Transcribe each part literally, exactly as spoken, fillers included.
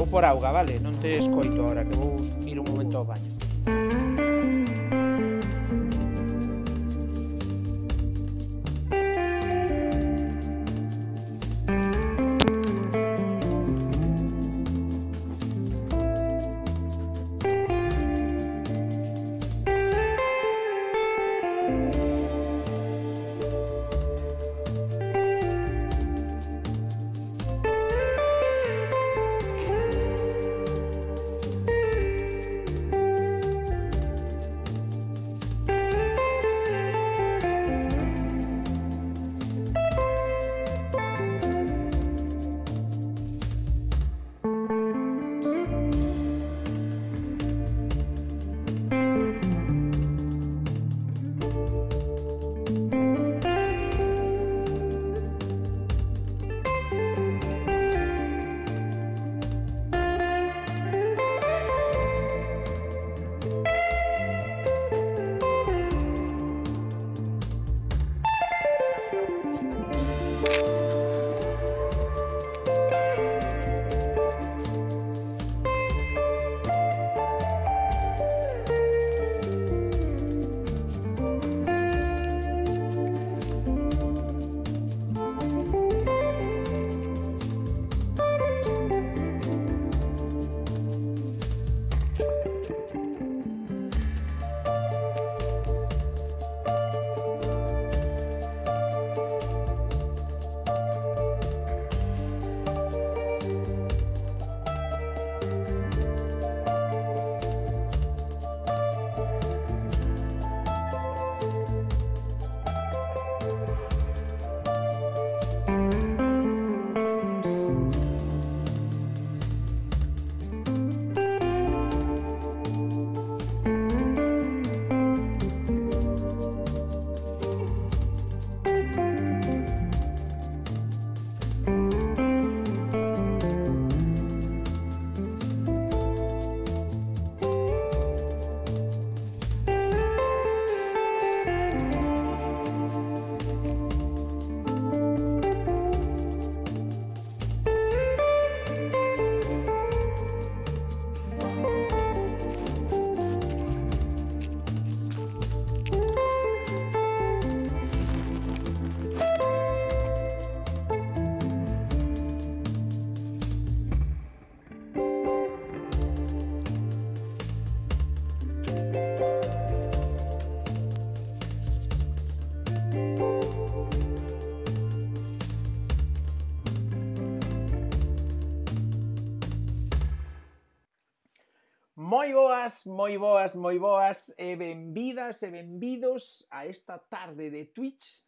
Vou por auga, vale? Non te escoito ahora, que vou ir un momento ao baño. Moi boas, moi boas, moi boas e benvidas e benvidos a esta tarde de Twitch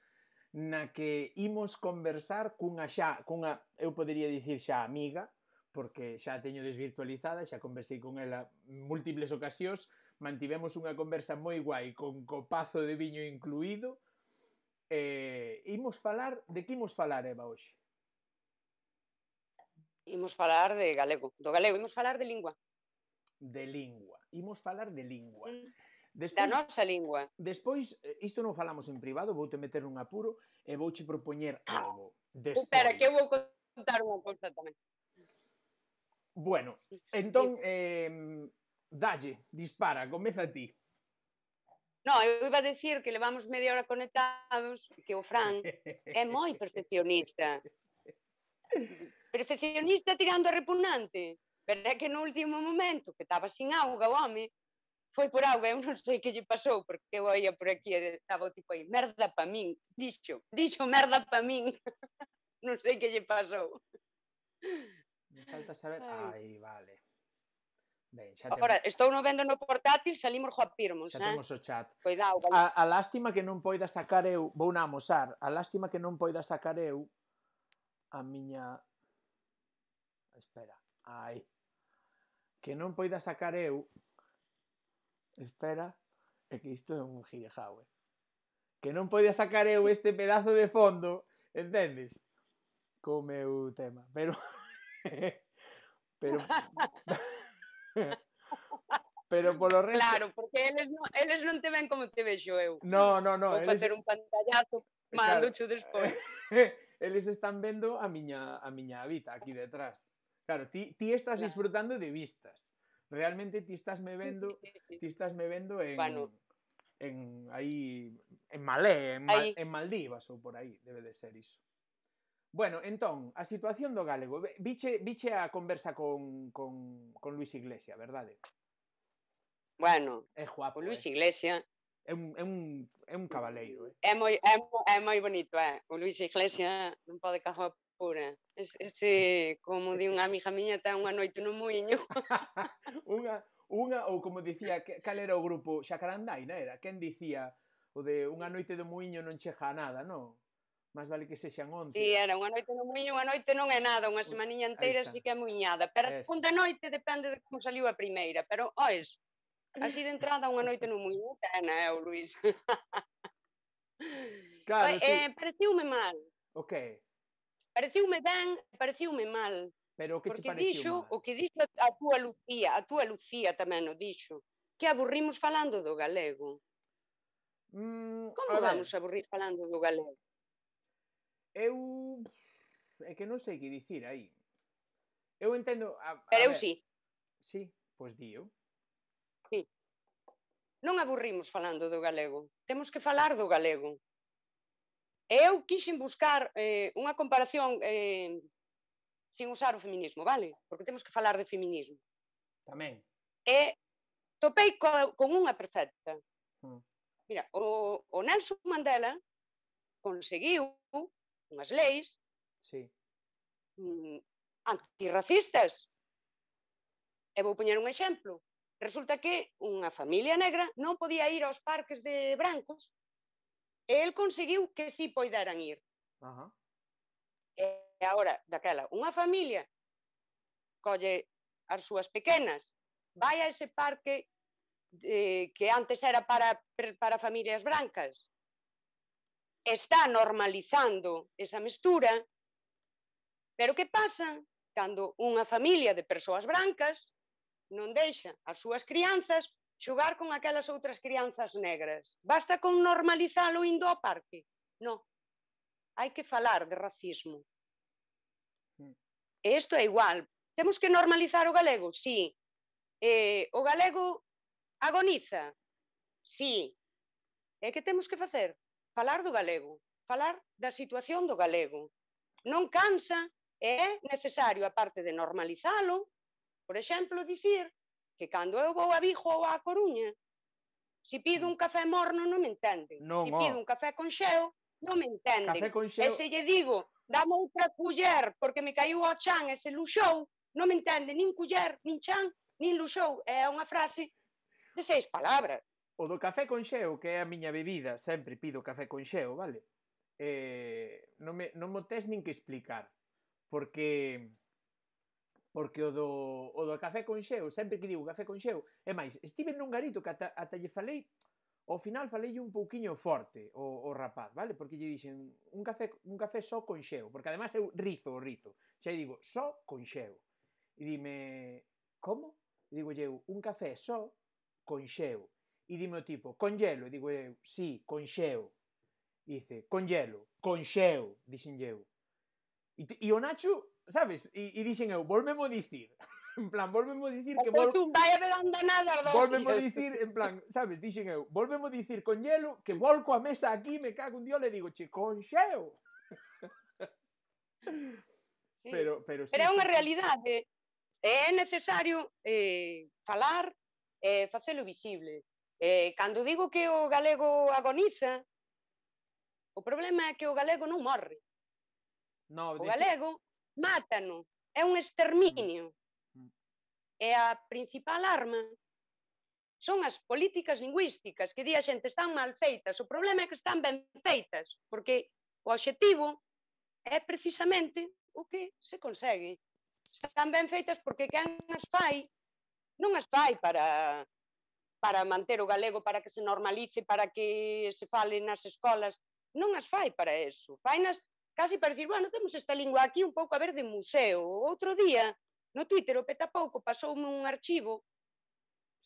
na que imos conversar cunha xa, cunha, eu podería dicir xa amiga, porque xa teño desvirtualizada, xa conversei con ela múltiples ocasións, mantivemos unha conversa moi guai con copazo de viño incluído, e imos falar, de que imos falar, Eva, hoxe? Imos falar de galego, do galego, imos falar de lingua. De lingua. Imos falar de lingua. Despois, da nosa lingua. Despois, isto non falamos en privado, vou te meter un apuro e vou te propoñer algo. Despois. Espera, que eu vou contar unha cousa tamén. Bueno, entón, eh, dalle, dispara, comeza ti. Non, eu iba a decir que levamos media hora conectados, que o Fran é moi perfeccionista. Perfeccionista tirando a repugnante. Pero é que no último momento, que estaba sin auga o home, foi por auga, eu non sei que lle pasou, porque eu ia por aquí e estaba o tipo aí, merda pa min, dixo, dixo merda pa min, non sei que lle pasou. Me falta saber, ai, vale. Ben, xa temos... Agora, estou non vendo no portátil, salimos jo a pirmos, xa eh? Temos o chat. Cuidado, vale. A, a lástima que non poida sacar eu, vou na amosar, a lástima que non poida sacar eu a miña... Espera, ai... que non poida sacar eu, espera, é que isto é un girejaue, que non poida sacar eu este pedazo de fondo, entendes? Co meu tema, pero, pero, pero polo resto... Claro, porque eles non, eles non te ven como te vexo eu. No, no, no. Vou facer eles... un pantallazo, manducho despois. Eles están vendo a miña, a miña habita aquí detrás. Claro, ti, ti estás claro. disfrutando de vistas. Realmente ti estás me vendo, sí, sí, sí. ti estás me vendo en, bueno. en ahí en Malé, en, ahí. en Maldivas ou por aí, debe de ser iso. Bueno, entón, a situación do galego. Viche, viche a conversa con, con, con Luis Iglesias, verdade? Bueno, é guapo, Luis eh? Iglesias é un, é un, é un cabaleiro. Eh? É, moi, é, é moi bonito, é. O Luis Iglesias non pode cajar pura. Ese, como di unha amiga miña, ten unha noite no muiño. unha, unha, ou como dicía, cal era o grupo? Xacarandaina era? Quen dicía o de unha noite do muiño non cheja nada, non? Más vale que sexan once. Sí, era unha noite no muiño, unha noite non é nada, unha semaninha inteira así que é muiñada. Pero a segunda noite depende de como saliu a primeira, pero ois, así de entrada unha noite no muiño, é o Luis. Claro, sí. Eh, pareciume mal. O que? Pareciume ben, pareciume mal. Pero o que che pareciu mal? O que dixo a túa Lucía, a túa Lucía tamén o dixo, que aburrimos falando do galego. Mm, como a vamos a aburrir falando do galego? Eu... é que non sei que dicir aí. Eu entendo... A, a Pero eu si. Si, pois dío. Si. Non aburrimos falando do galego. Temos que falar do galego. E eu quixen buscar eh, unha comparación eh, sin usar o feminismo, vale? Porque temos que falar de feminismo. Tamén. E topei co, con unha perfecta. Hmm. Mira, o, o Nelson Mandela conseguiu unhas leis sí. antirracistas. E vou poñer un exemplo. Resulta que unha familia negra non podía ir aos parques de brancos e el conseguiu que si poideran ir. Uh-huh. E agora, daquela, unha familia colle as súas pequenas, vai a ese parque eh, que antes era para, para familias brancas, está normalizando esa mestura, pero que pasa cando unha familia de persoas brancas non deixa as súas crianzas xogar con aquelas outras crianzas negras? Basta con normalizalo indo ao parque? Non. Hai que falar de racismo. E isto é igual. Temos que normalizar o galego? Si. Eh, o galego agoniza? Si. E que temos que facer? Falar do galego, falar da situación do galego. Non cansa, é necesario, a parte de normalizalo, por exemplo, dicir que cando eu vou a Vigo ou a Coruña, se pido un café morno non me entenden. Non, se pido oh. un café con xeo, non me entenden. Café con xeo... E se lle digo, dame outra culler porque me caiu ao chan e se luxou, non me entenden nin culler, nin chan, nin luxou. É unha frase de seis palabras. O do café con xeo, que é a miña bebida, sempre pido café con xeo, vale? Eh, non, me, non mo tes nin que explicar, porque porque o do, o do café con xeo, sempre que digo café con xeo, é máis, estive nun garito que ata, ata lle falei, ao final falei un pouquiño forte o, o rapaz, vale? Porque lle dixen un café, un café só con xeo, porque además eu rizo o rizo, xa digo, só con xeo. E dime, como? E digo, eu, un café só con xeo. E dime o tipo, con hielo? E digo eu, sí, con xeo. E dice, con hielo, con xeo, dixen eu. E, e o Nacho, sabes, e, e dixen eu, volvemo dicir. En plan, volvemo dicir que... Vol... Volvemo dicir, en plan, sabes, dixen eu, volvemo dicir con hielo, que volco a mesa aquí, me cago un dios, le digo, che, con xeo. Sí. Pero, pero, sí, pero é unha realidade. É necesario eh, falar, eh, facelo visible. Eh, cando digo que o galego agoniza, o problema é que o galego non morre. No, o galego que... mátano, é un exterminio. Mm. E a principal arma son as políticas lingüísticas que di a xente están mal feitas. O problema é que están ben feitas, porque o obxectivo é precisamente o que se consegue. Están ben feitas porque quen as fai non as fai para... para manter o galego, para que se normalice, para que se fale nas escolas, non as fai para eso. Fainas casi para dicir, bueno, temos esta lingua aquí un pouco a ver de museo. Outro día, no Twitter, o petapouco, pasoume un archivo,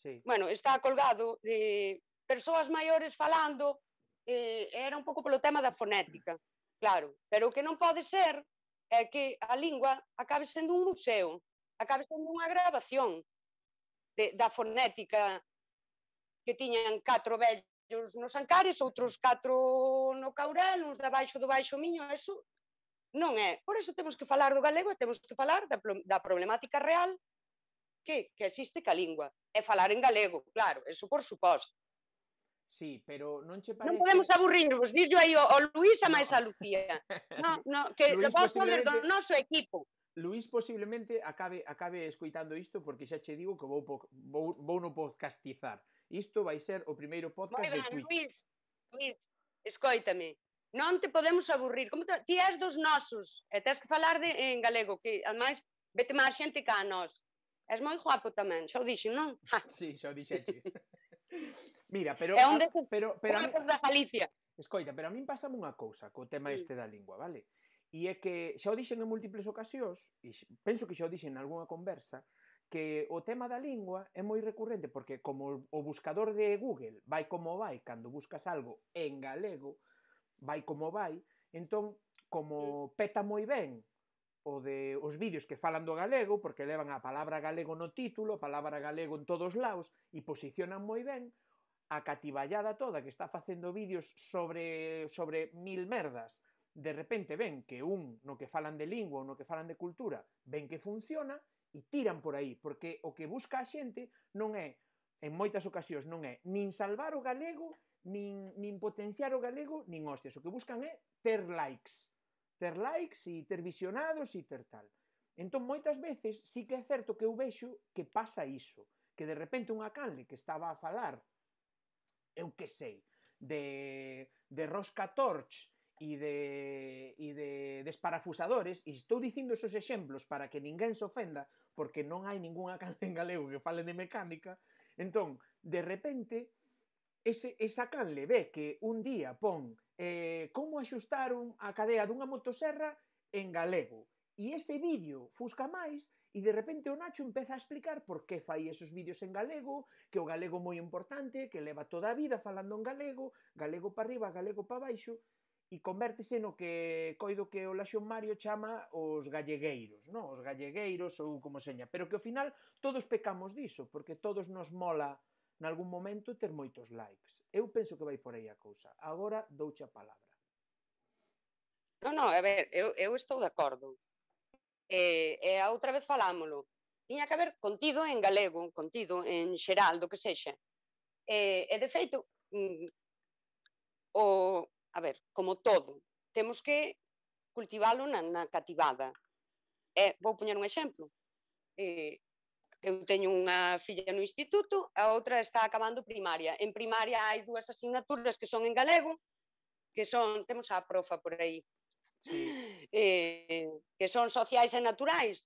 sí. bueno, está colgado de persoas maiores falando, eh, era un pouco polo tema da fonética, claro, pero o que non pode ser é que a lingua acabe sendo un museo. acaba sendo unha gravación de, da fonética que tiñan catro vellos nos Ancares, outros catro no Caurel, uns da baixo do Baixo Miño, eso non é. Por iso temos que falar do galego e temos que falar da, da problemática real que, que existe ca lingua. É falar en galego, claro, eso por suposto. Sí, pero non che parece... Non podemos aburrirnos, dixo aí o, o Luís a máis no. A Lucía. No, no, que Luis, vos posiblemente... poder do noso equipo. Luís posiblemente acabe, acabe escoitando isto, porque xa che digo que vou, vou, vou no podcastizar. Isto vai ser o primeiro podcast ben, de Twitch. Luís, Luís, escoítame. Non te podemos aburrir. Como te... Ti és dos nosos. E tens que falar de, en galego, que ademais vete máis xente cá a nós. És moi guapo tamén, xa o dixen, non? Sí, xa o dixenche. Mira, pero... É un deses pero, pero, pero mí... da Galicia. Escoita, pero a min pásame unha cousa co tema este da lingua, vale? E é que xa o dixen en múltiples ocasións, e penso que xa o dixen en algunha conversa, que o tema da lingua é moi recurrente, porque como o buscador de Google vai como vai, cando buscas algo en galego, vai como vai, entón, como peta moi ben o de os vídeos que falan do galego, porque levan a palabra galego no título, a palabra galego en todos lados, e posicionan moi ben, a cativallada toda que está facendo vídeos sobre, sobre mil merdas, de repente ven que un no que falan de lingua ou no que falan de cultura ven que funciona e tiran por aí, porque o que busca a xente non é, en moitas ocasións non é nin salvar o galego, nin, nin potenciar o galego, nin hostias. O que buscan é ter likes, ter likes e ter visionados e ter tal. Entón, moitas veces sí que é certo que eu vexo que pasa iso, que de repente unha canle que estaba a falar, eu que sei, de, de rosca torch, e de, e de desparafusadores, e estou dicindo esos exemplos para que ninguén se ofenda, porque non hai ningunha canle en galego que fale de mecánica. Entón, de repente ese, esa canle ve que un día pon eh, como axustar un, a cadea dunha motoserra en galego, e ese vídeo fusca máis, e de repente o Nacho empeza a explicar por que fai esos vídeos en galego, que o galego moi importante, que leva toda a vida falando en galego, galego para arriba, galego para baixo, e convértese no que coido que o Laxón Mario chama os gallegueiros, no? Os gallegueiros ou como seña, pero que ao final todos pecamos diso, porque todos nos mola nalgún momento ter moitos likes. Eu penso que vai por aí a cousa. Agora douche a palabra. Non, non, a ver, eu, eu estou de acordo. E, e a outra vez falámolo. Tiña que haber contido en galego, contido en xeral, do que sexa. E, e de feito, mm, o... A ver, como todo, temos que cultivalo na, na cativada. E vou poñer un exemplo. E, eu teño unha filla no instituto, a outra está acabando primaria. En primaria hai dúas asignaturas que son en galego, que son, temos a profa por aí, sí. E, que son sociais e naturais.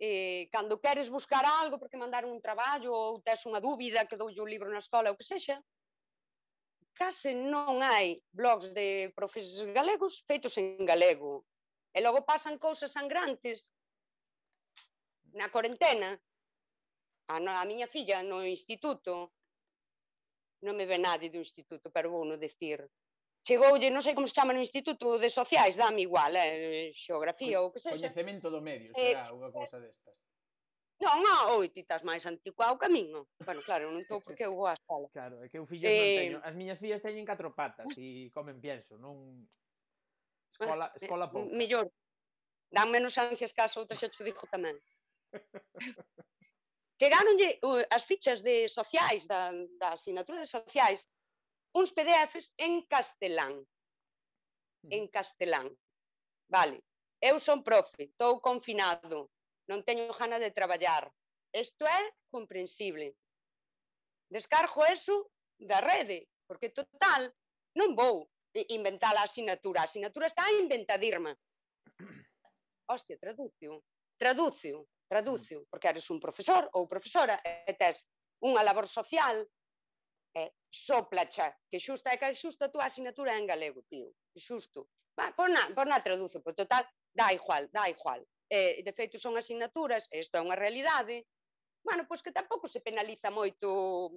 E, cando queres buscar algo, porque mandaron un traballo, ou tes unha dúbida que doulle un libro na escola, ou que sexa, case non hai blogs de profes galegos feitos en galego. E logo pasan cousas sangrantes. Na corentena, a, no, a miña filla no instituto, non me ve nade do instituto, pero vou non dicir. Chegoulle, non sei como se chama no instituto de sociais, dame igual, eh, xeografía ou que sexa. Coñecemento do medio, será eh, unha cousa destas. Non, non, oi, ti estás máis anticuado ao camiño. Bueno, claro, non estou porque eu vou á escola. Claro, é que eu fillos eh... non teño. As miñas fillas teñen catro patas e comen pienso, non... Escola, escola pouco. Mellor, dan menos ansias que as outras, xa te dixo tamén. Chegaronlle as fichas de sociais, da, da asignatura de sociais, uns P D Fs en castelán. En castelán. Vale, eu son profe, estou confinado, non teño gana de traballar. Isto é comprensible. Descargo eso da rede, porque total non vou inventar a asignatura. A asignatura está a inventadirma. Hostia, traducio, traducio, traducio, porque eres un profesor ou profesora e tes unha labor social e soplacha, que xusta é que xusta a túa asignatura en galego, tío, que xusto. Va, pon na, pon na traducio, pero total, dá igual, dá igual. Eh, de feito son asignaturas, isto é unha realidade. Bueno, pois que tampouco se penaliza moito.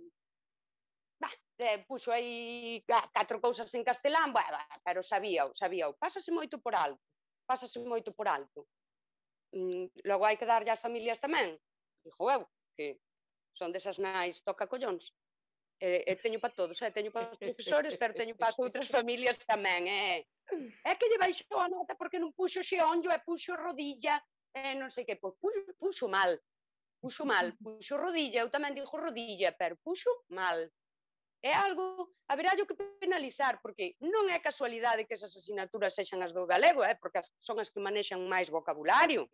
Bah, eh, puxo aí catro cousas en castelán, bah, bah, pero sabíao, sabíao. Pásase moito por alto, pásase moito por alto. logo hai que darlle ás familias tamén, dixo eu, que son desas nais toca collóns. E teño para todos, teño para os profesores, pero teño para as outras familias tamén. É que lle baixou a nota porque non puxo xeonllo e puxo rodilla, non sei que, puxo mal, puxo mal, puxo rodilla, eu tamén dixo rodilla, pero puxo mal. É algo, haberá yo que penalizar, porque non é casualidade que esas asignaturas sexan as do galego, porque son as que manexan máis vocabulario.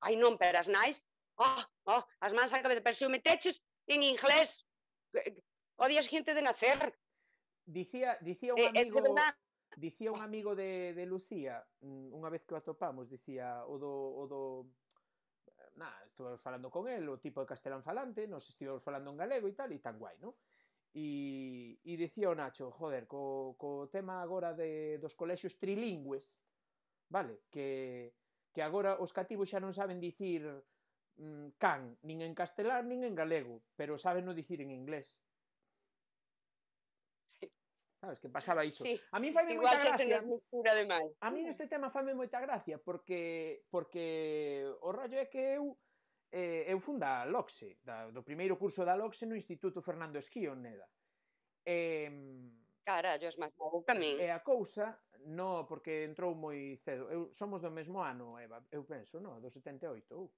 Ai non, pero as nais, as mans á cabeza, pero se o meteches en inglés, o día siguiente de nacer. Dicía un amigo, dicía un amigo de, de Lucía, unha vez que o atopamos, dicía o do... O do na, estuve falando con él, o tipo de castelán falante, nos estivemos falando en galego e tal, e tan guai, non? E, e dicía o Nacho, joder, co, co tema agora de, dos colexios trilingües, vale, que, que agora os cativos xa non saben dicir mm, can, nin en castelán, nin en galego, pero saben non dicir en inglés. Sabes, que pasaba iso. Sí, a mí faime moita gracia. A mí este tema faime moita gracia porque porque o rollo é que eu eh, eu funda a LOXE, da, do primeiro curso da LOXE no Instituto Fernando Esquío en Neda. Eh, Carallo, es máis novo que min. E a cousa, no, porque entrou moi cedo. Eu somos do mesmo ano, Eva, eu penso, no, do setenta e oito. Uh.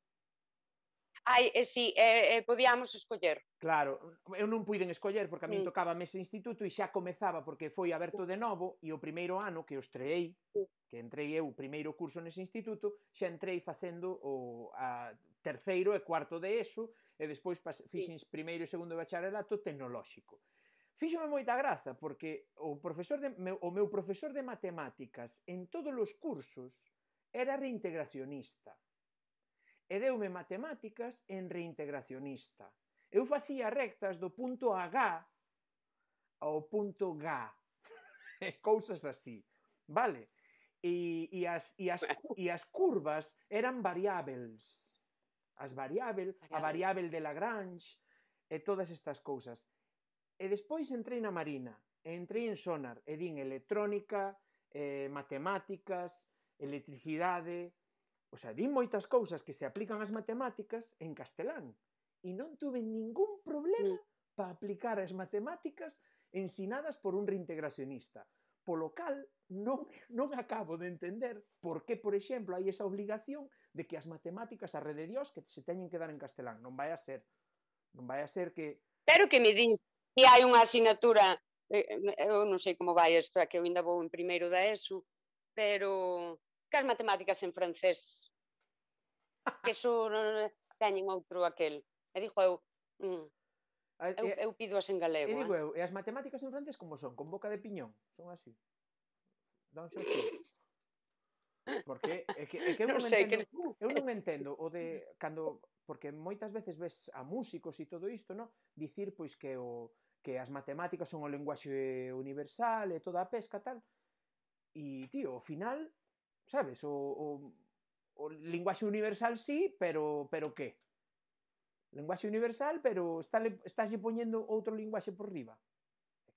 Ai, eh, si, sí, eh, eh, podíamos escoller. Claro, eu non puiden escoller porque a min sí. Tocaba ese instituto e xa comezaba porque foi aberto de novo e o primeiro ano que os estreei, sí. Que entrei eu o primeiro curso nese instituto, xa entrei facendo o a terceiro e cuarto de eso e despois pas, fixen sí. Primeiro e segundo bacharelato tecnolóxico. Fíxome moita graza porque o profesor de, o meu profesor de matemáticas en todos os cursos era reintegracionista. E deume matemáticas en reintegracionista. Eu facía rectas do punto H ao punto G. Cousas así, vale? E, e, as, e, as, e as curvas eran variáveis. As variável, a variável de Lagrange, e todas estas cousas. E despois entrei na Marina, entrei en Sonar, e din electrónica, eh, matemáticas, electricidade... O sea, di moitas cousas que se aplican ás matemáticas en castelán. E non tuve ningún problema para aplicar as matemáticas ensinadas por un reintegracionista. Polo cal, non, non acabo de entender por que, por exemplo, hai esa obligación de que as matemáticas, a re de Dios, que se teñen que dar en castelán. Non vai a ser. Non vai a ser que... Pero que me dís que hai unha asignatura... Eu non sei como vai isto, é que eu ainda vou en primeiro da ESO, pero... que as matemáticas en francés que eso teñen outro aquel e dixo eu mm, eu, eu pido as en galego e, digo, eh? eu, e as matemáticas en francés como son? Con boca de piñón, son así dan xo porque é que, é que eu non, non sei, entendo que... eu non entendo o de cando, porque moitas veces ves a músicos e todo isto, no? Dicir pois que o que as matemáticas son o lenguaxe universal e toda a pesca tal e tío, ao final sabes, o, o, o linguaxe universal sí, pero, pero que? Linguaxe universal, pero está, está se poñendo outro linguaxe por riba.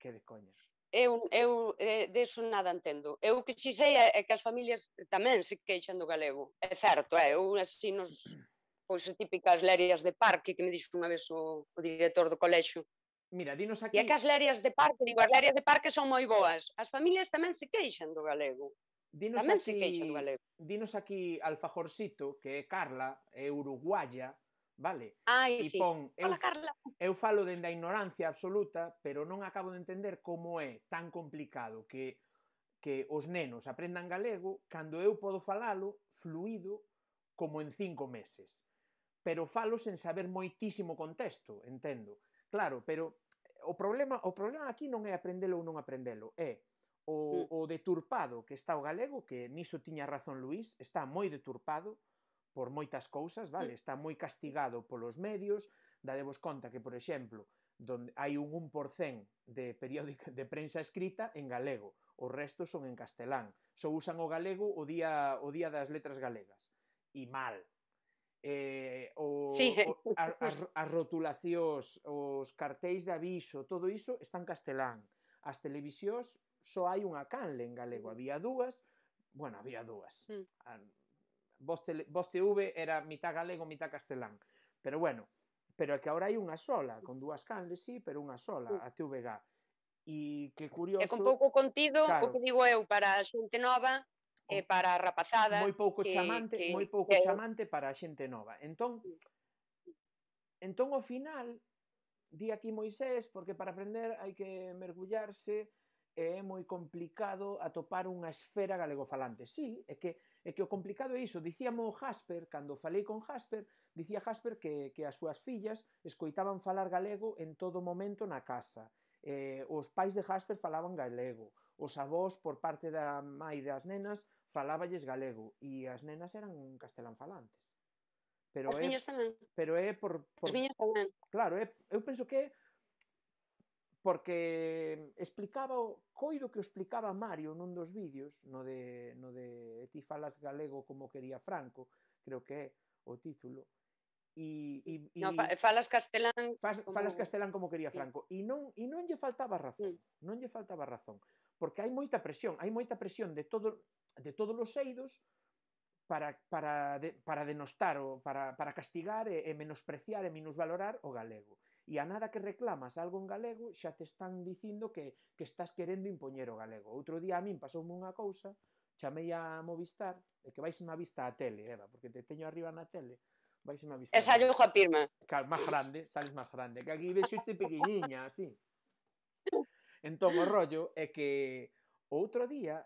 Que de coña. Eu, eu de iso nada entendo. Eu que si sei é que as familias tamén se queixan do galego. É certo, é, eu así nos pois típicas lerias de parque que me dixo unha vez o, o director do colexio. Mira, dinos aquí... E é que as lerias de parque, digo, as lerias de parque son moi boas. As familias tamén se queixan do galego. Dinos aquí, dinos aquí alfajorcito, que é Carla, é uruguaya, vale? Ai, e pon, sí. Hola, eu, Carla. Eu falo dende a ignorancia absoluta, pero non acabo de entender como é tan complicado que, que os nenos aprendan galego cando eu podo falalo fluido como en cinco meses. Pero falo sen saber moitísimo contexto, entendo. Claro, pero o problema, o problema aquí non é aprendelo ou non aprendelo, é... O, o deturpado que está o galego, que niso tiña razón Luís, está moi deturpado por moitas cousas, vale? Está moi castigado polos medios, dadevos conta que, por exemplo, donde hai un un por cento de periódica de prensa escrita en galego, o resto son en castelán, só usan o galego o día o día das letras galegas, e mal. Eh, o, sí. o, as, as, as rotulacións, os cartéis de aviso, todo iso está en castelán. As televisións só hai unha canle en galego, había dúas, bueno, había dúas, mm. Voz, tele, Voz T V era mitad galego, mitad castelán. Pero bueno, pero é que agora hai unha sola, con dúas canles, sí, pero unha sola, a T V G. E que curioso... É con pouco contido, claro, o que digo eu, para a xente nova, eh, para a rapazada... Moi pouco que, chamante, que, moi pouco que... chamante para a xente nova. Entón, entón ao final, di aquí Moisés, porque para aprender hai que mergullarse... é moi complicado atopar unha esfera galegofalante. Sí, é que, é que o complicado é iso. Dicíamo o Jasper, cando falei con Jasper, dicía Jasper que, que as súas fillas escoitaban falar galego en todo momento na casa. Eh, os pais de Jasper falaban galego. Os avós, por parte da mãe das nenas, faláballes galego. E as nenas eran castelán falantes. Pero as miñas tamén. Pero é por... por... As miñas tamén. Claro, é, eu penso que é porque explicaba, coido que o explicaba Mario nun dos vídeos, no de, no de ti falas galego como quería Franco, creo que é o título, e... e no, falas castelán... Fas, como... Falas castelán como quería Franco, e non, e non lle faltaba razón, mm. non lle faltaba razón, porque hai moita presión, hai moita presión de, todo, de todos os eidos para, para, de, para denostar, o, para, para castigar e, e menospreciar e minusvalorar o galego. E a nada que reclamas algo en galego, xa te están dicindo que, que estás querendo impoñer o galego. Outro día a min pasoume unha cousa, chamei a Movistar, e que vais unha vista á tele, Eva, porque te teño arriba na tele, vais unha vista. E sallo coa pirma. Claro, máis grande, sales máis grande, que aquí ves este pequeniña, así. Entón, o rollo é que outro día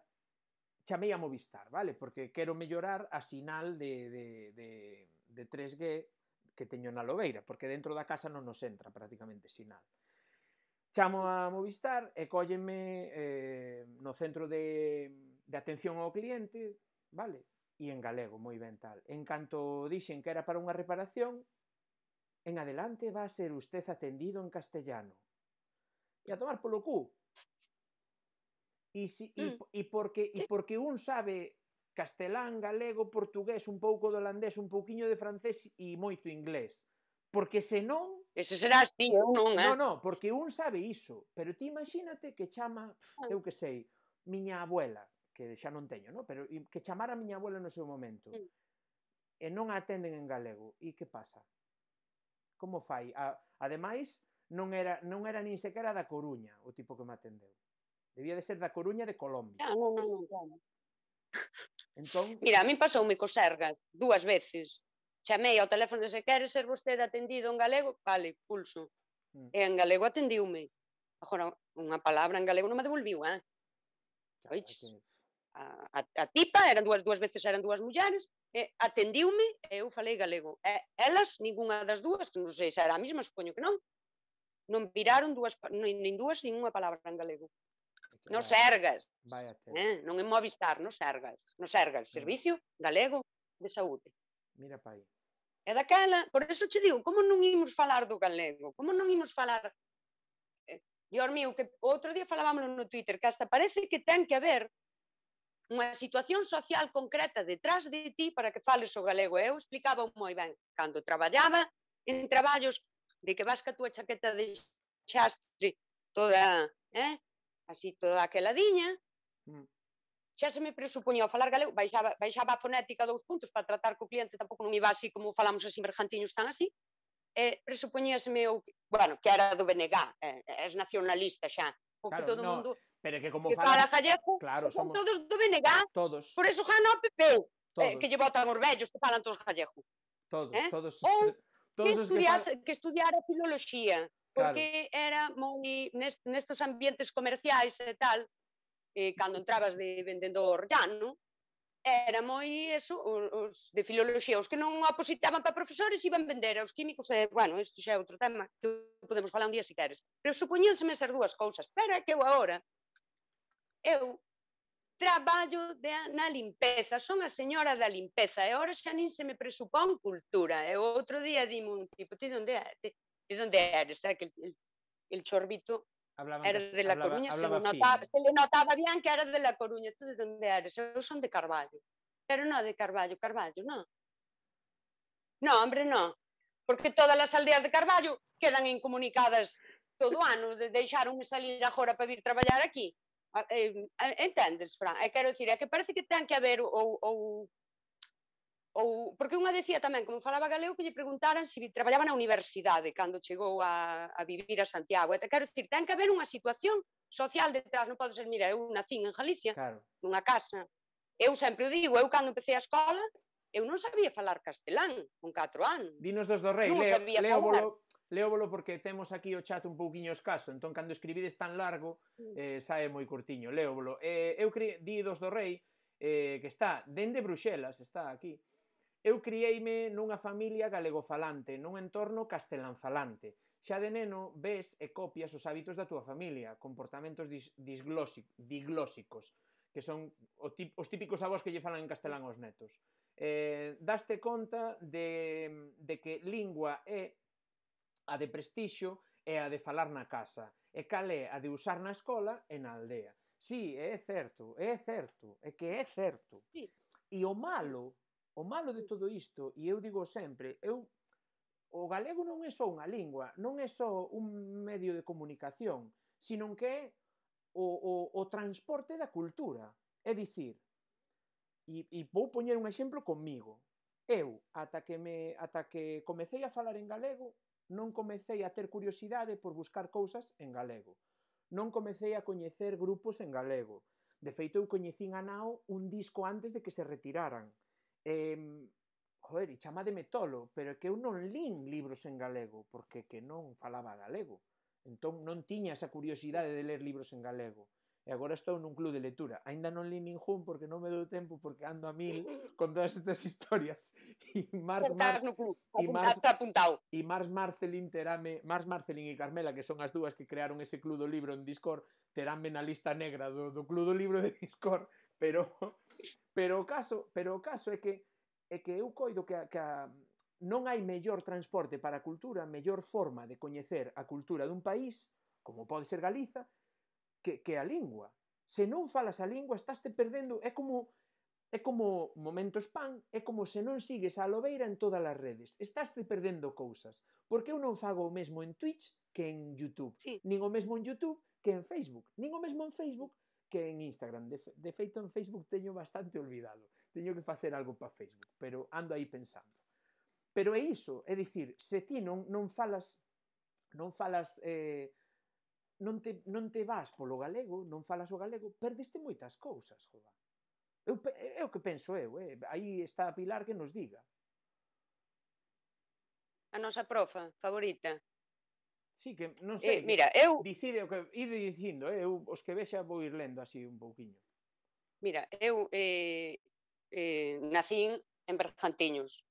chamei a Movistar, vale? Porque quero mellorar a sinal de, de, de, de tres G, que teño na Lobeira, porque dentro da casa non nos entra prácticamente sinal. Chamo a Movistar e cólleme eh, no centro de, de atención ao cliente, vale? E en galego, moi ben tal. En canto dixen que era para unha reparación, en adelante va a ser usted atendido en castellano. E a tomar polo cu. E, si, mm. e, e, porque, e porque un sabe... castelán, galego, portugués, un pouco de holandés, un pouquiño de francés e moito inglés. Porque senón... Eso serás ti, eu non, eh? Non, non, porque un sabe iso. Pero ti imagínate que chama, eu que sei, miña abuela, que xa non teño, non? Pero que chamara a miña abuela no seu momento. Mm. E non a atenden en galego. E que pasa? Como fai? A, ademais, non era, non era nin sequera da Coruña o tipo que me atendeu. Debía de ser da Coruña de Colombia. Non, non, non, non. non. Entón... Mira, a min pasoume co Sergas dúas veces. Chamei ao teléfono, se quere ser vostede atendido en galego, vale, pulso. Mm. E en galego atendiume. Agora, unha palabra en galego non me devolviu, eh? Claro, oiches, que... a, a, a tipa, eran dúas, dúas veces eran dúas mulleres, eh, atendiume e eu falei galego. E, elas, ningunha das dúas, que non sei se era a mesma, supoño que non, non viraron dúas, nin, nin dúas, nin unha palabra en galego. No Sergas, eh? Non é Movistar, no Sergas, no Sergas, Servicio Galego de Saúde. Mira pa aí. E daquela, por eso che digo, como non imos falar do galego, como non imos falar... Dios mío, que outro día falábamos no Twitter, que hasta parece que ten que haber unha situación social concreta detrás de ti para que fales o galego. Eu explicaba moi ben, cando traballaba en traballos de que vas ca túa chaqueta de xastre toda... eh? Así toda aquela diña, xa se me presupoñía falar galego, baixaba, baixaba a fonética dous puntos para tratar co cliente, tampouco non iba así como falamos así, bergantiños tan así, eh, presupoñíaseme, o, bueno, que era do B N G, eh, es nacionalista xa, porque claro, todo o no, mundo pero que, como que fala, fala gallego, claro, son somos... todos do B N G, todos. Por eso xa no P P, eh, que lle botan os vellos que falan todos gallego. Todos, eh? todos. Ou todos que, estudias, que, fal... que estudiara filoloxía, porque claro, era moi nest, nestos ambientes comerciais e tal, eh, cando entrabas de vendedor llano, era moi eso, os, os de filoloxía, os que non opositaban para profesores iban vender aos químicos, e, bueno, isto xa é outro tema que podemos falar un día se queres, pero supoñíanseme esas dúas cousas, pero é que eu agora, eu traballo de, na limpeza, son a señora da limpeza, e agora xa nin se me presupón cultura, e outro día dimo un tipo, ti onde é? ¿De dónde eres? Eh? Que el, el, el chorbito hablaba, era de La hablaba, Coruña, hablaba se, notaba, se le notaba bien que era de La Coruña. ¿Tú de dónde eres? Ellos son de Carballo, pero no de Carballo, Carballo, no. No, hombre, no, porque todas as aldeas de Carballo quedan incomunicadas todo o ano, de deixaronme salir agora para vir traballar aquí. Entendes, Fran? Quero dicir, é que parece que ten que haber ou... ou Ou, porque unha decía tamén, como falaba galego, que lle preguntaran se traballaba na universidade cando chegou a, a vivir a Santiago. E te quero dicir, ten que haber unha situación social detrás, non pode ser, mira, eu nacín en Galicia, claro, nunha casa. Eu sempre o digo, eu cando empecé a escola, eu non sabía falar castelán con catro anos. Dinos dos do rei, non leo, sabía leo falar. Bolo... Leóbolo porque temos aquí o chat un pouquiño escaso, entón cando escribides tan largo eh, sae moi curtiño. Leóbolo. Eh, eu criei, di dos do rei, eh, que está dende Bruxelas, está aquí. Eu crieime nunha familia galegofalante, nun entorno castelanfalante. Xa de neno ves e copias os hábitos da túa familia, comportamentos dis, diglósicos, que son os típicos avós que lle falan en castelán aos netos. Eh, daste conta de, de que lingua é a de prestixio e a de falar na casa, e cal é a de usar na escola e na aldea. Si, sí, é certo, é certo, é que é certo. Sí. E o malo, o malo de todo isto, e eu digo sempre, eu o galego non é só unha lingua, non é só un medio de comunicación, sino que é o, o, o transporte da cultura. É dicir, e, e vou poñer un exemplo comigo. Eu, ata que, me, ata que comecei a falar en galego, non comecei a ter curiosidade por buscar cousas en galego. Non comecei a coñecer grupos en galego. De feito, eu coñecín a Nao un disco antes de que se retiraran. Eh, joder, e chamademe tolo, pero é que eu non lín libros en galego, porque que non falaba galego. Entón, non tiña esa curiosidade de ler libros en galego. E agora estou nun club de lectura. Ainda non li ninjún porque non me dou tempo, porque ando a mil con todas estas historias. E Mars, Mars, e Mars, e Mars Marcelín terame, Mars Marcelín e Carmela, que son as dúas que crearon ese club do libro en Discord, teránme na lista negra do, do club do libro de Discord, pero pero o caso, pero o caso é que é que eu coido que a, que a, non hai mellor transporte para a cultura, mellor forma de coñecer a cultura dun país, como pode ser Galiza, Que, que a lingua. Se non falas a lingua, estaste perdendo, é como é como momentos pan, é como se non sigues a Lobeira en todas as redes. Estaste perdendo cousas. Porque eu non fago o mesmo en Twitch que en YouTube. Sí. Nin o mesmo en YouTube que en Facebook. Nin o mesmo en Facebook que en Instagram. De, de feito, en Facebook teño bastante olvidado. Teño que facer algo para Facebook, pero ando aí pensando. Pero é iso, é dicir, se ti non, non falas non falas... Eh, Non te, non te vas polo galego, non falas o galego, perdeste moitas cousas, joda. Eu, eu que penso eu, eh? Aí está a Pilar que nos diga. A nosa profa favorita. Sí, que non sei, eh, mira, eu... decide o que ide dicindo, eh? Eu os que vexa vou ir lendo así un pouquiño. Mira, eu eh, eh, nacín en Bergantiños.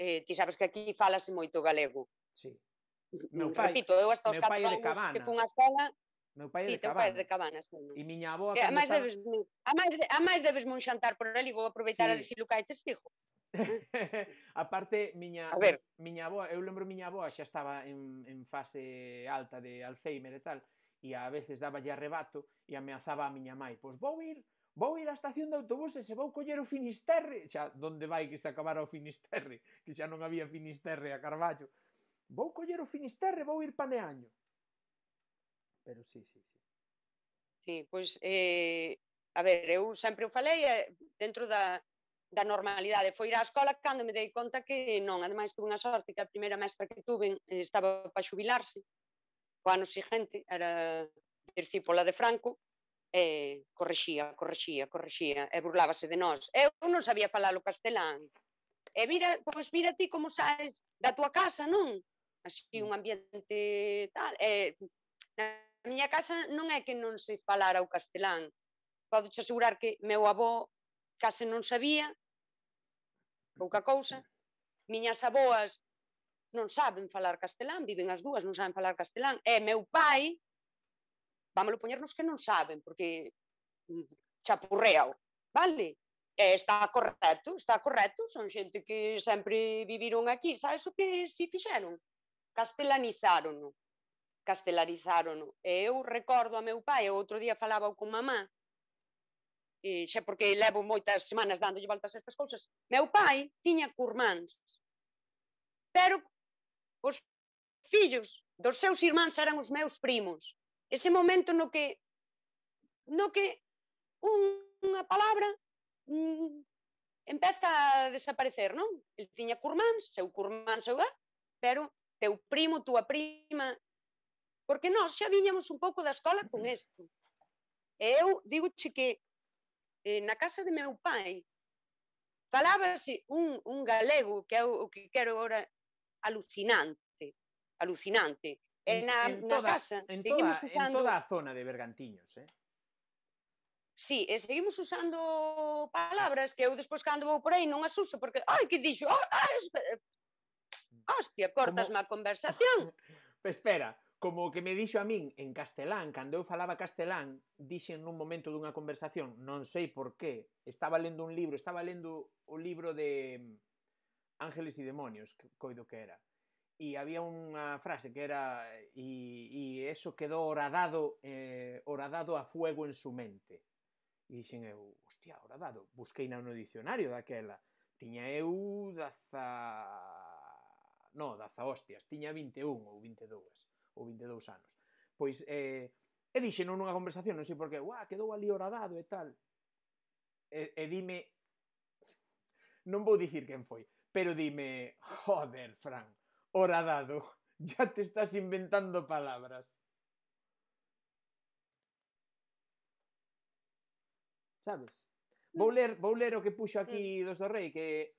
Eh, ti sabes que aquí falase moito galego. Sí. Meu pai, repito, eu hasta os catro anos que fun a escola, meu pai é de Cabana. De Cabanas, e miña avoa que a máis debes, a máis de, a máis debes monxantar por ali, vou aproveitar sí. A dicir Lucai testigo. Aparte miña a ver. miña avoa, eu lembro miña avoa xa estaba en en fase alta de Alzheimer e tal, e a veces dáballe arrebato e ameazaba a miña mãe, pois vou ir vou ir á estación de autobuses e vou coller o Finisterre, xa donde vai que se acabara o Finisterre, que xa non había Finisterre a Carballo. Vou coller o Finisterre, vou ir paneaño. Pero sí, sí, sí. Sí, pois, eh, a ver, eu sempre o falei dentro da, da normalidade. Foi ir á escola cando me dei conta que non. Ademais, tuve unha sorte que a primeira mestra que tuve estaba para xubilarse. O ano seguinte era discípula de Franco. E correxía, correxía, correxía. E burlábase de nós. Eu non sabía falar o castelán. E mira, pois mira ti como saes da túa casa, non? Así un ambiente tal. Eh, na miña casa non é que non se falara o castelán. Podoche asegurar que meu avó case non sabía pouca cousa. Miñas avoas non saben falar castelán, viven as dúas, non saben falar castelán. E meu pai, vámolo poñernos que non saben, porque chapurreao, vale? E está correcto, está correcto, son xente que sempre viviron aquí, sabes o que si fixeron? Castelanizárono, castelanizárono. E eu recordo a meu pai, outro día falaba con mamá, e xa porque levo moitas semanas dándolle voltas a estas cousas, meu pai tiña curmáns, pero os fillos dos seus irmáns eran os meus primos. Ese momento no que, no que unha palabra empeza a desaparecer, non? El tiña curmáns, seu curmán, seu gai, pero teu primo, túa prima... Porque nós xa viñamos un pouco da escola con isto. E eu digo-che que eh, na casa de meu pai falábase un, un galego que é o, o que quero agora alucinante, alucinante. En, na, en, toda, na casa, en, toda, usando... en toda a zona de Bergantiños, eh? Sí, e seguimos usando palabras que eu despois cando vou por aí non as uso, porque, ai, que dixo, oh, ai, hostia, cortas má conversación. Espera, como que me dixo a min en castelán, cando eu falaba castelán, dixen nun momento dunha conversación, non sei por qué, estaba lendo un libro, estaba lendo o libro de Ángeles y Demonios, que coido que era, e había unha frase que era e eso quedou horadado eh, horadado a fuego en su mente. E dixen eu, hostia, horadado, busquei na no dicionario daquela, tiña eu daza... no, daza hostias, tiña vinte e un ou vinte e dous, ou vinte e dous anos. Pois, eh, e dixen nunha conversación, non sei por que, uah, quedou ali horadado e tal. E, e dime, non vou dicir quen foi, pero dime, joder, Fran, horadado, ya te estás inventando palabras. Sabes? Vou ler, vou ler o que puxo aquí dos do Rei, que,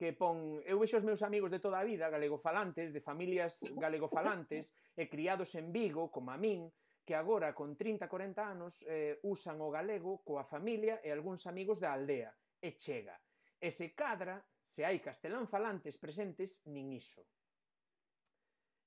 que pon... Eu vexo os meus amigos de toda a vida, galegofalantes, de familias galegofalantes, e criados en Vigo, como a min, que agora, con trinta, corenta anos, eh, usan o galego coa familia e algúns amigos da aldea, e chega. E se cadra, se hai castelán falantes presentes, nin iso.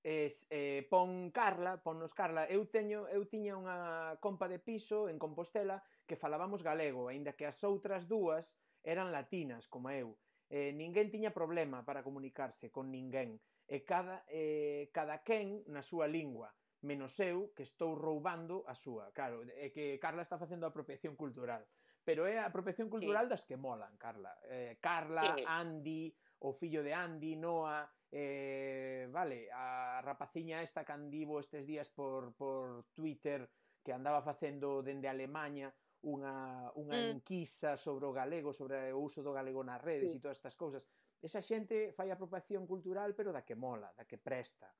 Es, eh, pon Carla, ponnos Carla, eu teño, eu tiña unha compa de piso en Compostela que falábamos galego, aínda que as outras dúas eran latinas, como eu. Eh, ninguén tiña problema para comunicarse con ninguén, e cada, eh, cada quen na súa lingua, menos eu, que estou roubando a súa. Claro, é que Carla está facendo apropiación cultural, pero é a apropiación cultural sí. Das que molan, Carla. Eh, Carla, sí. Andy, o fillo de Andy, Noah... Eh, vale, a rapaciña esta que andivo estes días por, por Twitter que andaba facendo dende Alemanha unha, unha mm. enquisa sobre o galego, sobre o uso do galego nas redes sí. E todas estas cousas. Esa xente fai apropiación cultural, pero da que mola, da que presta.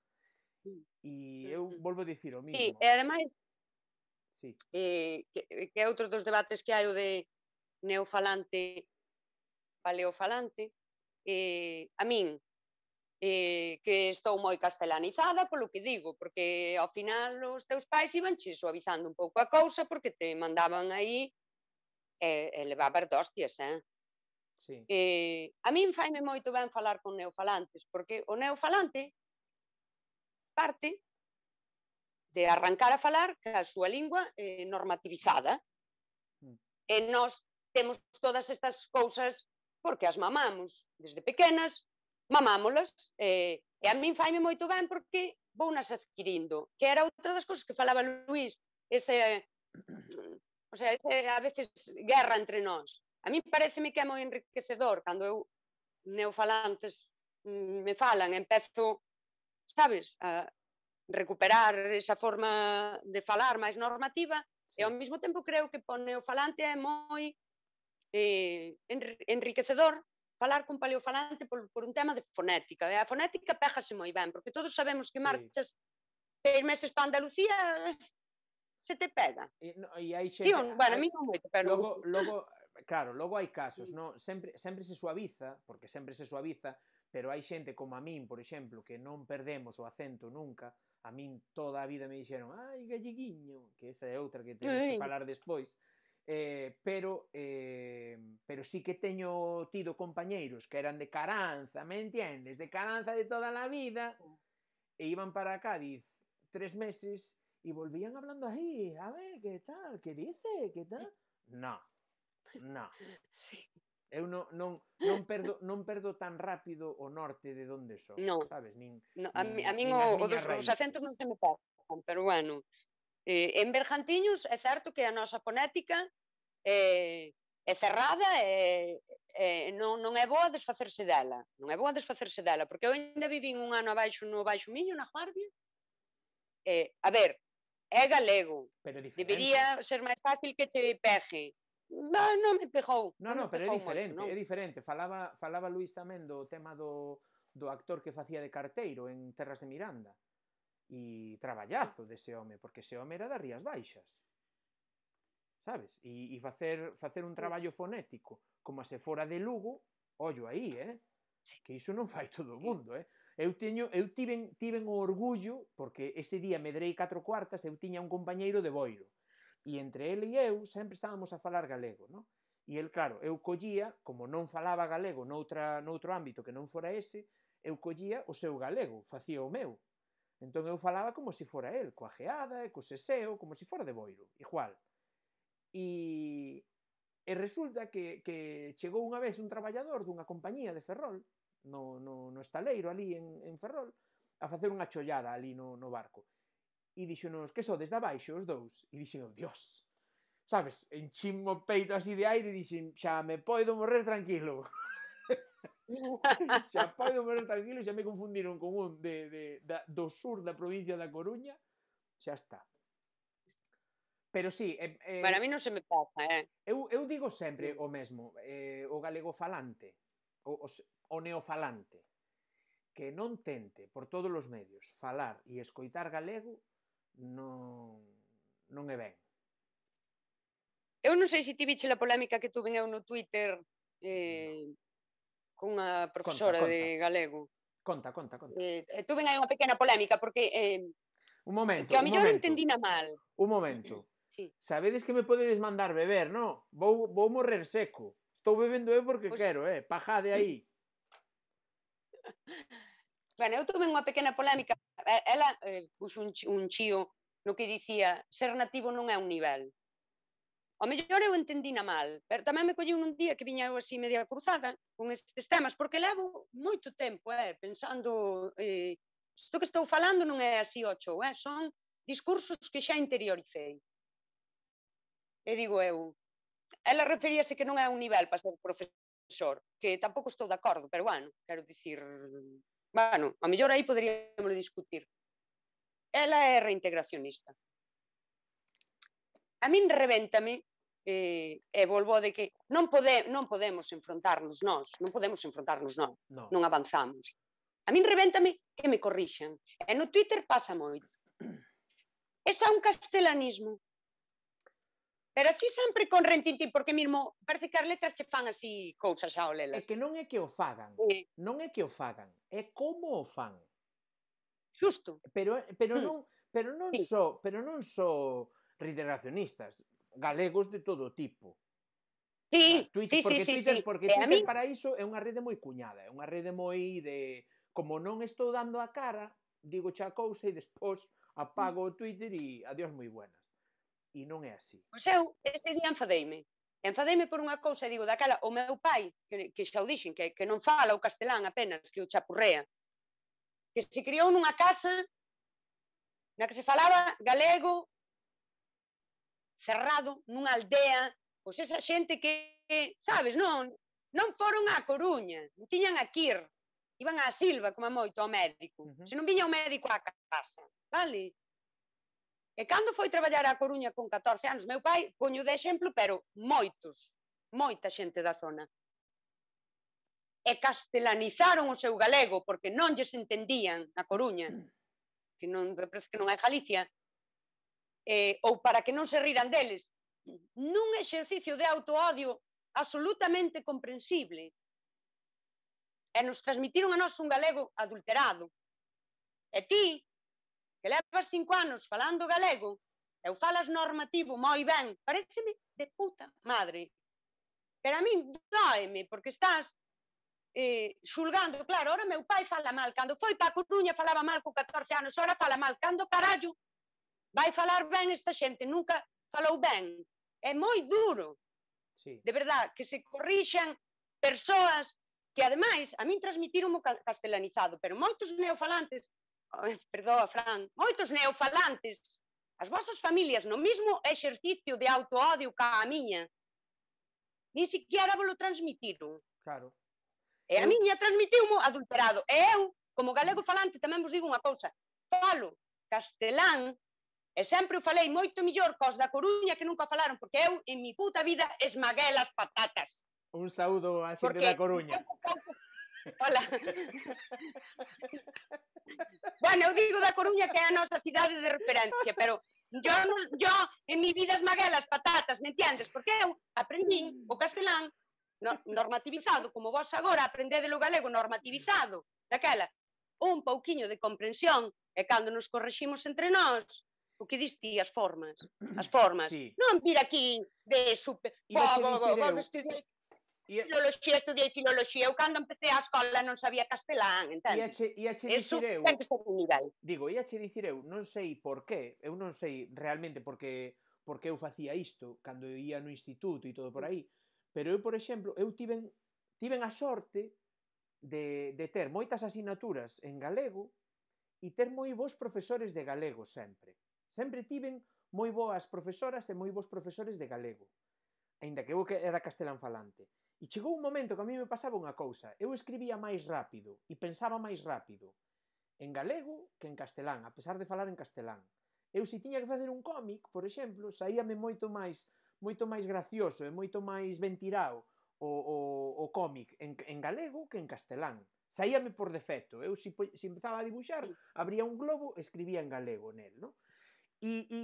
E eu volvo a dicir o mismo. Sí, e ademais sí. eh, que, que é outro dos debates que hai o de neofalante, paleofalante. eh, a min Eh, que estou moi castelanizada polo que digo, porque ao final os teus pais iban che suavizando un pouco a cousa porque te mandaban aí e, e levabas d'hostias, eh? Sí. Eh, a min faime moito ben falar con neofalantes, porque o neofalante parte de arrancar a falar ca súa lingua eh, normativizada. Mm. E nós temos todas estas cousas porque as mamamos desde pequenas, mamámolas, eh, e a min faime moito ben porque vou nas adquirindo, que era outra das cousas que falaba Luis, ese, o sea, ese, a veces guerra entre nós. A min pareceme que é moi enriquecedor cando eu neofalantes me falan, empezo, sabes, a recuperar esa forma de falar máis normativa, e ao mesmo tempo creo que o neofalante é moi eh, enriquecedor falar con paleofalante por, por un tema de fonética. A fonética péjase moi ben, porque todos sabemos que sí. Marchas seis meses para Andalucía se te pega. E, no, e hai xente... Sí, bueno, a mí non moito, pero... Logo, logo, claro, logo hai casos, sí. No? Sempre, sempre se suaviza, porque sempre se suaviza, pero hai xente como a min, por exemplo, que non perdemos o acento nunca. A min toda a vida me dixeron, ai, galleguiño, que esa é outra que temos que falar despois. Eh, pero eh, pero sí que teño tido compañeiros que eran de Caranza, ¿me entiendes? De Caranza de toda la vida, e iban para Cádiz tres meses y volvían hablando ahí, a ver, ¿qué tal? ¿Qué dice? ¿Qué tal? No, no. Sí. Eu non, non, non, perdo, non perdo tan rápido o norte de donde son, no. ¿Sabes? Nin, no, a min nin, o, nin o, os acentos non se me pasan, pero bueno... Eh, en Bergantiños é certo que a nosa fonética eh, é cerrada e eh, non, non é boa desfacerse dela. Non é boa desfacerse dela, porque eu ainda vivín un ano abaixo no Baixo Miño, na Guardia. Eh, a ver, é galego. Pero debería ser máis fácil que te peje. non, non me pegou. Non, non, pero é diferente, é diferente. Falaba, falaba Luís tamén do tema do, do actor que facía de carteiro en Terras de Miranda. E traballazo dese home, porque ese home era das Rías Baixas. Sabes? E, e facer, facer un traballo fonético como se fora de Lugo, ollo aí, eh? Que iso non fai todo o mundo, eh? Eu, teño, eu tiven, tiven o orgullo, porque ese día me drei catro cuartas, eu tiña un compañeiro de Boiro. E entre ele e eu sempre estábamos a falar galego, non? E el, claro, eu collía, como non falaba galego noutra, noutro ámbito que non fora ese, eu collía o seu galego, facía o meu. Entón eu falaba como se fora el, coa geada e co seseo, como se fora de Boiro, igual. E, e resulta que, que chegou unha vez un traballador dunha compañía de Ferrol, no, no, no estaleiro ali en, en Ferrol, a facer unha chollada ali no, no barco. E dixonos, que sodes da baixo os dous? E dixen, oh, Dios, sabes, enchim o peito así de aire e dixen, xa me podo morrer tranquilo. Xa podo morrer tranquilo, xa me confundiron con un de, de, da, do sur da provincia da Coruña, xa está. Pero sí... Eh, eh, para mí non se me pasa, eh? Eu, eu digo sempre o mesmo, eh, o galegofalante, o, o, o neofalante, que non tente, por todos os medios, falar e escoitar galego, non, non é ben. Eu non sei se ti viche a polémica que tuve eu no Twitter eh, no. cunha profesora conta, conta. de galego. Conta, conta, conta. Eh, tuve aí unha pequena polémica porque... Eh, un momento, que a mellor entendina mal. Un momento. Sí. Sabedes que me podedes mandar beber, non? Vou, vou morrer seco. Estou bebendo eu porque pues... quero, eh? Pajade aí. Bueno, eu tuve unha pequena polémica. Ela eh, puso un, un chío no que dicía ser nativo non é un nivel. O mellor eu entendina mal, pero tamén me colleu un día que viña eu así media cruzada con estes temas, porque levo moito tempo eh, pensando eh, isto que estou falando non é así o chou, eh, son discursos que xa interioricei. E digo eu, ela referíase que non é un nivel para ser profesor, que tampouco estou de acordo, pero bueno, quero dicir... Bueno, a mellor aí poderíamos discutir. Ela é reintegracionista. A min revéntame eh, e volvo de que non, pode, non podemos enfrontarnos nós, non podemos enfrontarnos nós, no. non avanzamos. A min revéntame que me corrixan. E no Twitter pasa moito. Esa é un castelanismo. Pero así sempre con rentintín, porque mismo parece que as letras che fan así cousas ao lelas. É que non é que o fagan, sí. non é que o fagan, é como o fan. Xusto. Pero, pero, mm. non, pero non sí. só, pero non só reintegracionistas, galegos de todo tipo. Sí, Twitter, sí, porque sí, Twitter, sí, sí. Porque eh, Twitter mí... para iso é unha rede moi cuñada, é unha rede moi de... Como non estou dando a cara, digo xa cousa e despois apago mm. o Twitter e adiós moi buenas. E non é así. Pois eu, ese día enfadeime. Enfadeime por unha cousa, digo, daquela, o meu pai, que, que xa o dixen, que, que non fala o castelán apenas, que o chapurrea, que se criou nunha casa na que se falaba galego cerrado, nunha aldea, pois esa xente que, que sabes, non non foron a Coruña, non tiñan a Kir, iban á Silva, como moito, ao médico. Uh -huh. Se non viña o médico á casa, vale? E cando foi traballar a Coruña con catorce anos, meu pai, poño de exemplo, pero moitos, moita xente da zona. E castelanizaron o seu galego, porque non lles entendían a Coruña, que non, que non é Galicia, eh, ou para que non se riran deles, nun exercicio de autoodio absolutamente comprensible. E nos transmitiron a nós un galego adulterado. E ti, que levas cinco anos falando galego, eu falas normativo moi ben, paréceme de puta madre. Pero a min dóeme, porque estás eh, xulgando, claro, ora meu pai fala mal, cando foi para Coruña falaba mal con catorce anos, ora fala mal, cando carallo vai falar ben esta xente, nunca falou ben. É moi duro, sí. De verdad, que se corrixan persoas que, ademais, a min transmitiron o castelanizado, pero moitos neofalantes, perdoa, Fran, moitos neofalantes, as vosas familias no mismo exercicio de autoódio ca a miña, nin siquiera vos lo transmitiron. Claro. E a miña transmitiumo adulterado. E eu, como galego falante, tamén vos digo unha cousa, falo castelán E sempre o falei moito mellor cos da Coruña que nunca falaron, porque eu, en mi puta vida, esmaguei as patatas. Un saúdo á xente da Coruña. Hola. Bueno, eu digo da Coruña que é a nosa cidade de referencia, pero yo, yo en mi vida esmaguei as patatas, me entiendes? Porque eu aprendín o castelán normativizado, como vos agora aprendede o galego normativizado, daquela, un pouquiño de comprensión, e cando nos correximos entre nós, o que diste, as formas, as formas, sí. Non vir aquí de super... Vos estudiei filoloxía, estudiei filoloxía, eu cando empecé a escola non sabía castelán, entendes? Eso ten que ser un nivel. Digo, ia che dicir eu, non sei por qué, eu non sei realmente por que eu facía isto, cando eu ia no instituto e todo por aí, pero eu, por exemplo, eu tiven a sorte de ter moitas asignaturas en galego e ter moi bons profesores de galego sempre. Sempre tiven moi boas profesoras e moi bons profesores de galego, aínda que eu era castelán falante. E chegou un momento que a mí me pasaba unha cousa. Eu escribía máis rápido e pensaba máis rápido en galego que en castelán, a pesar de falar en castelán. Eu, se tiña que facer un cómic, por exemplo, saíame moito máis moito máis gracioso e moito máis ventirao o, o, o cómic en, en galego que en castelán. Saíame por defecto. Eu, se, se empezaba a dibuixar, abría un globo e escribía en galego nel, non? E, e,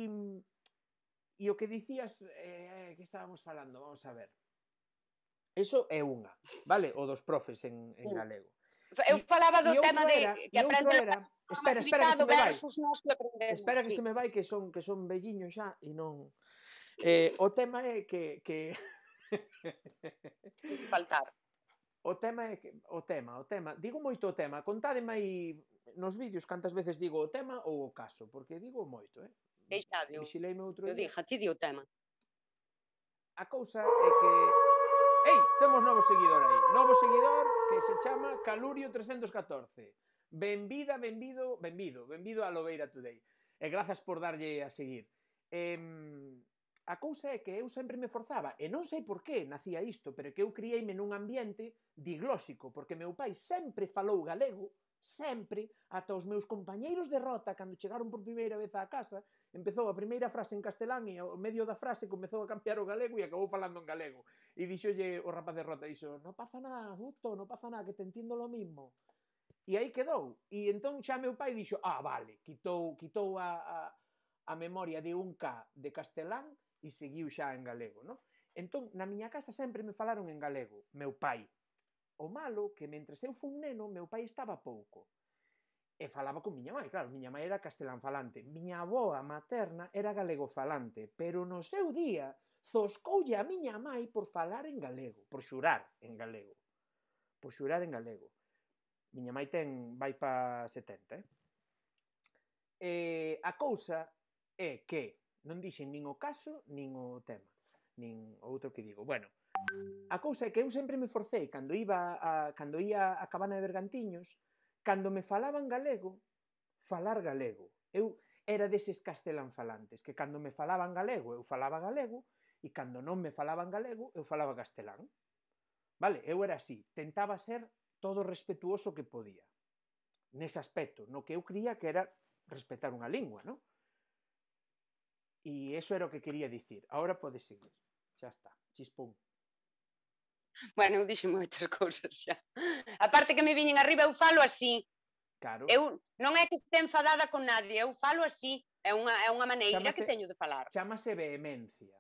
e o que dicías, eh, que estábamos falando, vamos a ver. Eso é unha, vale? O dos profes en, en galego. Eu falaba do tema de... E outro era... Espera, espera que se me vai. Espera que se me vai, que son, que son velliño xa e non... Eh, o tema é que... que... Faltar. O tema é que... O tema, o tema... Digo moito o tema. Contádeme aí... Nos vídeos, cantas veces digo o tema ou o caso, porque digo moito, eh? Deixade, eu digo, a ti di o tema. A cousa é que... Ei, temos novo seguidor aí. Novo seguidor que se chama Calurio trescentos catorce. Benvida, benvido, benvido, benvido a Lobeira Today. E grazas por darlle a seguir. A cousa é que eu sempre me forzaba, e non sei por que nacía isto, pero que eu criei-me nun ambiente diglósico, porque meu pai sempre falou galego, sempre, ata os meus compañeiros de rota, cando chegaron por primeira vez á casa, empezou a primeira frase en castelán e ao medio da frase comezou a cambiar o galego e acabou falando en galego. E dixolle o rapaz de rota, dixo, non pasa nada, justo, non pasa nada, que te entiendo lo mismo. E aí quedou. E entón xa meu pai dixo, ah, vale, quitou, quitou a, a, a memoria de un K de castelán e seguiu xa en galego, non? Entón, na miña casa sempre me falaron en galego, meu pai. O malo que, mentre eu fun neno, meu pai estaba pouco. E falaba con miña mãe, claro, miña mãe era castelán falante. Miña avoa materna era galego falante, pero no seu día zoscoulle a miña mãe por falar en galego, por xurar en galego. Por xurar en galego. Miña mãe ten, vai pa setenta, eh? E a cousa é que non dixen nin o caso, nin o tema, nin outro que digo. Bueno, a cousa é que eu sempre me forcei, cando iba a, cando ia a cabana de Bergantiños, cando me falaban galego, falar galego. Eu era deses castelán falantes, que cando me falaban galego, eu falaba galego, e cando non me falaban galego, eu falaba castelán. Vale, eu era así, tentaba ser todo respetuoso que podía. Nese aspecto, no que eu creía que era respetar unha lingua, non? E eso era o que quería dicir. Agora podes seguir. Xa está, chispón. Bueno, eu dixen moitas cousas xa. A parte que me viñen arriba, eu falo así. Claro. Eu non é que este enfadada con nadie, eu falo así. É unha, é unha maneira chamase, que teño de falar. Chámase vehemencia.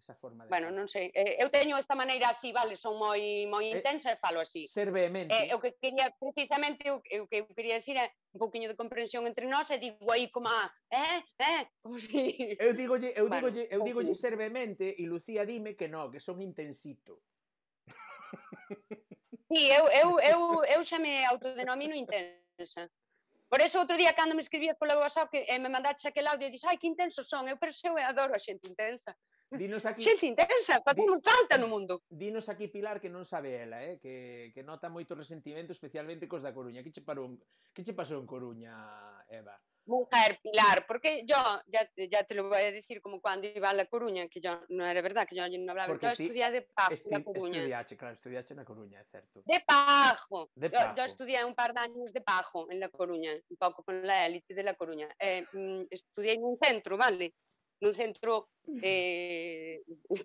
Esa forma de... Bueno, falar. Non sei. Eu teño esta maneira así, vale, son moi moi intensa e falo así. Ser vehemente. Eu que quería, precisamente, eu que quería dicir é un pouquinho de comprensión entre nós e digo aí como a... Eh, eh, como si... Eu digolle, eu digolle, eu digolle ser vehemente e Lucía dime que non, que son intensito. Sí, eu, eu, eu, eu xa me autodenomino intensa. Por eso, outro día, cando me escribías polo WhatsApp, que me mandaste aquel audio, e dixes, ai, que intenso son, eu percebo e adoro a xente intensa. Dinos aquí, xente intensa, para como falta no mundo. Dinos aquí, Pilar, que non sabe ela, eh? que, que nota moito resentimento, especialmente cos da Coruña. Que che, parou, que che pasou en Coruña, Eva? Mujer, Pilar, porque yo ya, ya te lo voy a decir como cuando iba a La Coruña, que yo no era verdad, que yo no hablaba, porque yo estudié de Pajo en La Coruña. Estudiaste, claro, estudiaste en La Coruña, es cierto. De Pajo. De Pajo. Yo, yo estudié un par de años de Pajo en La Coruña, un poco con la élite de La Coruña. Eh, estudié en un centro, ¿vale? En un centro eh,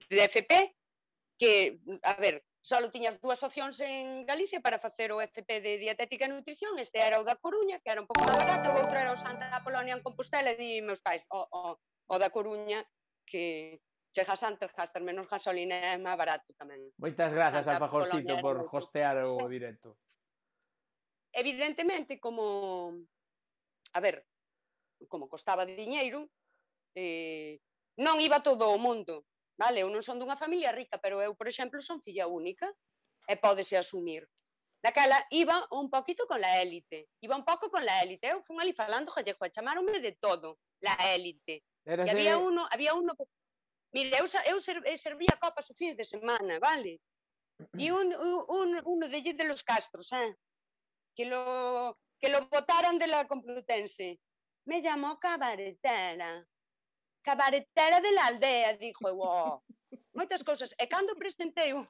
de F P, que, a ver, solo tiñas dúas opcións en Galicia para facer o F P de dietética e nutrición. Este era o da Coruña, que era un pouco barato, o outro era o Santa Apolonia en Compostela, e di meus pais, o, o, o da Coruña, que chegas antes, gastas menos gasolina, é máis barato tamén. Moitas grazas a Fajorcito por hostear o directo. Evidentemente, como, a ver, como costaba diñeiro, eh, non iba todo o mundo. Vale, eu non son dunha familia rica, pero eu, por exemplo, son filla única e pódese asumir. Daquela iba un poquito con la élite, iba un pouco con la élite. Eu fun ali falando gallego, a chamaronme de todo, la élite. E había uno, había uno, mire, eu, eu servía copas os fins de semana, vale? E un, un, uno de de los Castros, eh? que lo que lo botaran de la Complutense. Me llamó cabaretera. cabaretera de la aldea, dixo, wow, moitas cousas. E cando presentei un...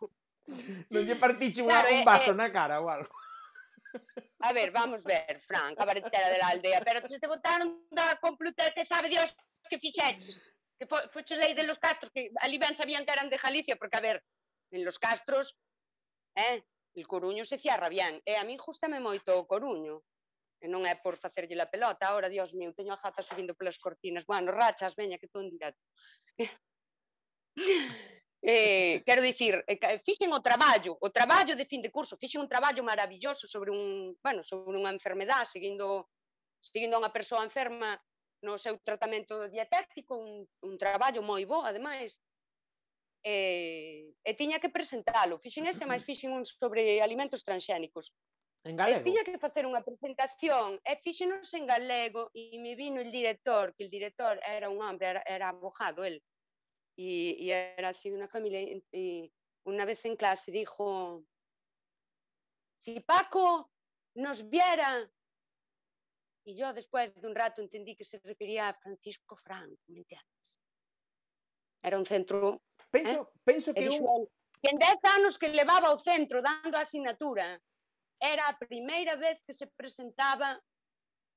Non lle partiche claro, un vaso eh, na cara ou algo. A ver, vamos ver, Fran, cabaretera de la aldea, pero se te botaron da Complutense, sabe Dios que fixeches, que fo, foches aí de los Castros, que ali ben sabían que eran de Galicia, porque, a ver, en los Castros, eh, el Coruño se ciarra bien, e a mí justame moito o Coruño. E non é por facerlle a pelota, ahora, Dios mío, teño a jata subindo pelas cortinas. Bueno, rachas, veña, que todo en directo. eh, quero dicir, fixen o traballo, o traballo de fin de curso, fixen un traballo maravilloso sobre un, bueno, sobre unha enfermedade, seguindo seguindo unha persoa enferma no seu tratamento dietético, un, un traballo moi bo, ademais. Eh, e tiña que presentalo, fixen ese, máis fixen un sobre alimentos transxénicos. En galego. E tiña que facer unha presentación e fíxenos en galego e me vino el director, que el director era un hombre, era, era abogado él, e, e era así unha familia, e unha vez en clase dijo, si Paco nos viera, e yo despois dun rato entendí que se refería a Francisco Franco, me entiendes? Era un centro... Penso, eh? penso que... Dixo, un... que en dez anos que levaba ao centro dando a asignatura, era a primeira vez que se presentaba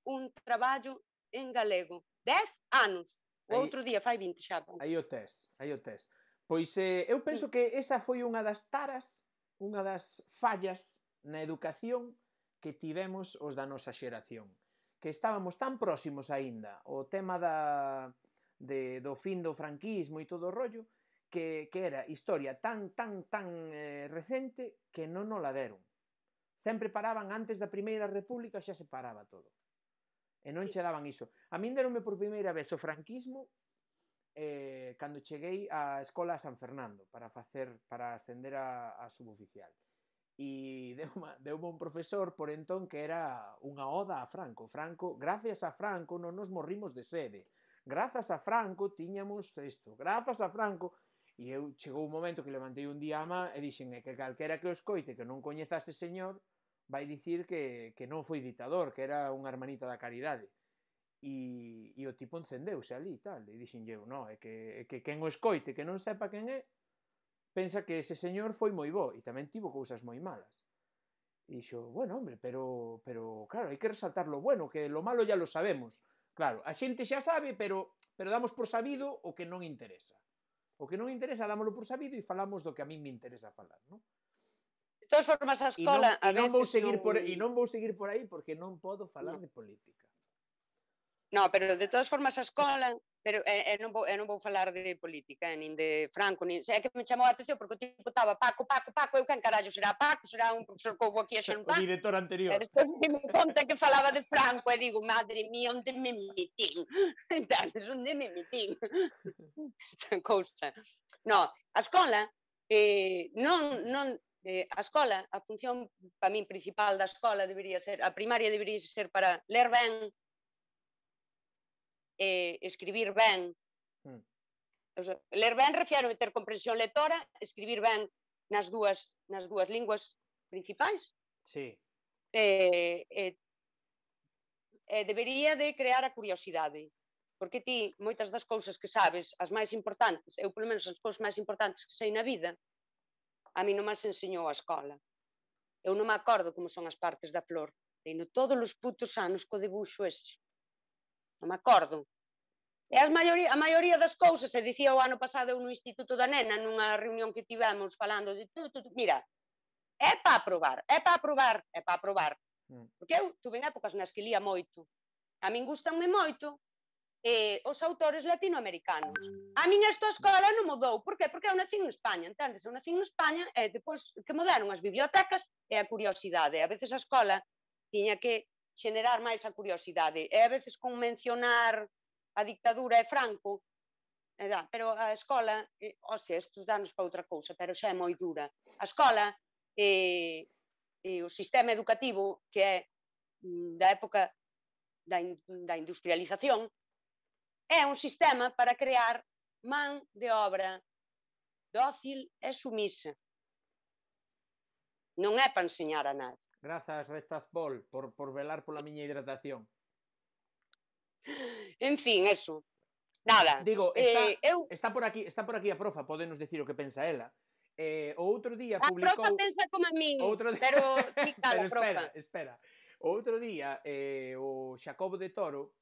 un traballo en galego. Dez anos. O outro día fai vinte xa. Aí o tes, aí o tes. Pois eh, eu penso que esa foi unha das taras, unha das fallas na educación que tivemos os da nosa xeración. Que estábamos tan próximos aínda o tema da, de, do fin do franquismo e todo o rollo, que, que era historia tan, tan, tan eh, recente que non nos la deron. Sempre paraban antes da Primeira República, xa se paraba todo. E non che daban iso. A min deronme por primeira vez o franquismo eh, cando cheguei á escola a San Fernando para facer para ascender a, a suboficial. E deu, uma, deu un profesor por entón que era unha oda a Franco. Franco, gracias a Franco non nos morrimos de sede. Grazas a Franco tiñamos isto. Grazas a Franco... E eu chegou un momento que levantei un día a má e dixen que calquera que o escoite que non coñeza ese señor vai dicir que, que non foi ditador, que era unha hermanita da caridade. E, e o tipo encendeuse ali e tal. E dixen eu, non, é que, é que quen o escoite, que non sepa quen é, pensa que ese señor foi moi bo e tamén tivo cousas moi malas. E dixo, bueno, hombre, pero, pero claro, hai que resaltar lo bueno, que lo malo ya lo sabemos. Claro, a xente xa sabe, pero, pero damos por sabido o que non interesa. O que non interesa, dámolo por sabido e falamos do que a min me interesa falar, non? De todas formas, a escola... E non, non vou seguir por, e non vou seguir por aí porque non podo falar no. de política. Non, pero de todas formas, a escola... Pero eh, non, vou, eh, non vou falar de política, eh, nin de Franco, nin... É que me chamou a atención porque o tipo estaba Paco, Paco, Paco, eu que en carallo será Paco, será un profesor que houve aquí a xantar. O director anterior. E despois me conta que falaba de Franco e digo, madre mía, onde me metín? Entonces, onde me metín? Esta cousa. No, a escola, eh, non, non, eh, a escola, a función para min principal da escola debería ser, a primaria debería ser para ler ben, Eh, escribir ben, mm. Ler ben refiero a ter comprensión lectora, escribir ben nas dúas, nas dúas linguas principais. Sí. Eh, eh, eh, debería de crear a curiosidade. Porque ti, moitas das cousas que sabes, as máis importantes, eu, pelo menos, as cousas máis importantes que sei na vida, a mí non máis enseñou a escola. Eu non me acordo como son as partes da flor. Teino todos os putos anos co debuxo ese. Non me acordo. E as maioría, a maioría das cousas, se dicía o ano pasado eu no Instituto da Nena, nunha reunión que tivemos falando de... Tu, tu, tu, mira, é para aprobar, é para aprobar, é para aprobar. Porque eu tuve épocas nas que lía moito. A min gustanme moito, Eh, os autores latinoamericanos. A min esta escola non mudou. Por que? Porque eu nacín en España, entendes? Eu nacín en España e eh, depois que mudaron as bibliotecas é a curiosidade. A veces a escola tiña que generar máis a curiosidade. E a veces con mencionar a dictadura e Franco, eh, da, pero a escola, eh, hostia, isto danos para outra cousa, pero xa é moi dura. A escola e eh, eh, o sistema educativo que é da época da, in, da industrialización é un sistema para crear man de obra dócil e sumisa. Non é para enseñar a nada. Grazas, Rezas Bol, por, por velar pola miña hidratación. En fin, eso. Nada. Digo, está, eh, eu... está, por aquí, está por aquí a profa, podenos decir o que pensa ela. Eh, o outro día publicou... A profa pensa como a mí, outro día... pero... pero espera, espera. O outro día, eh, o Xacobo de Toro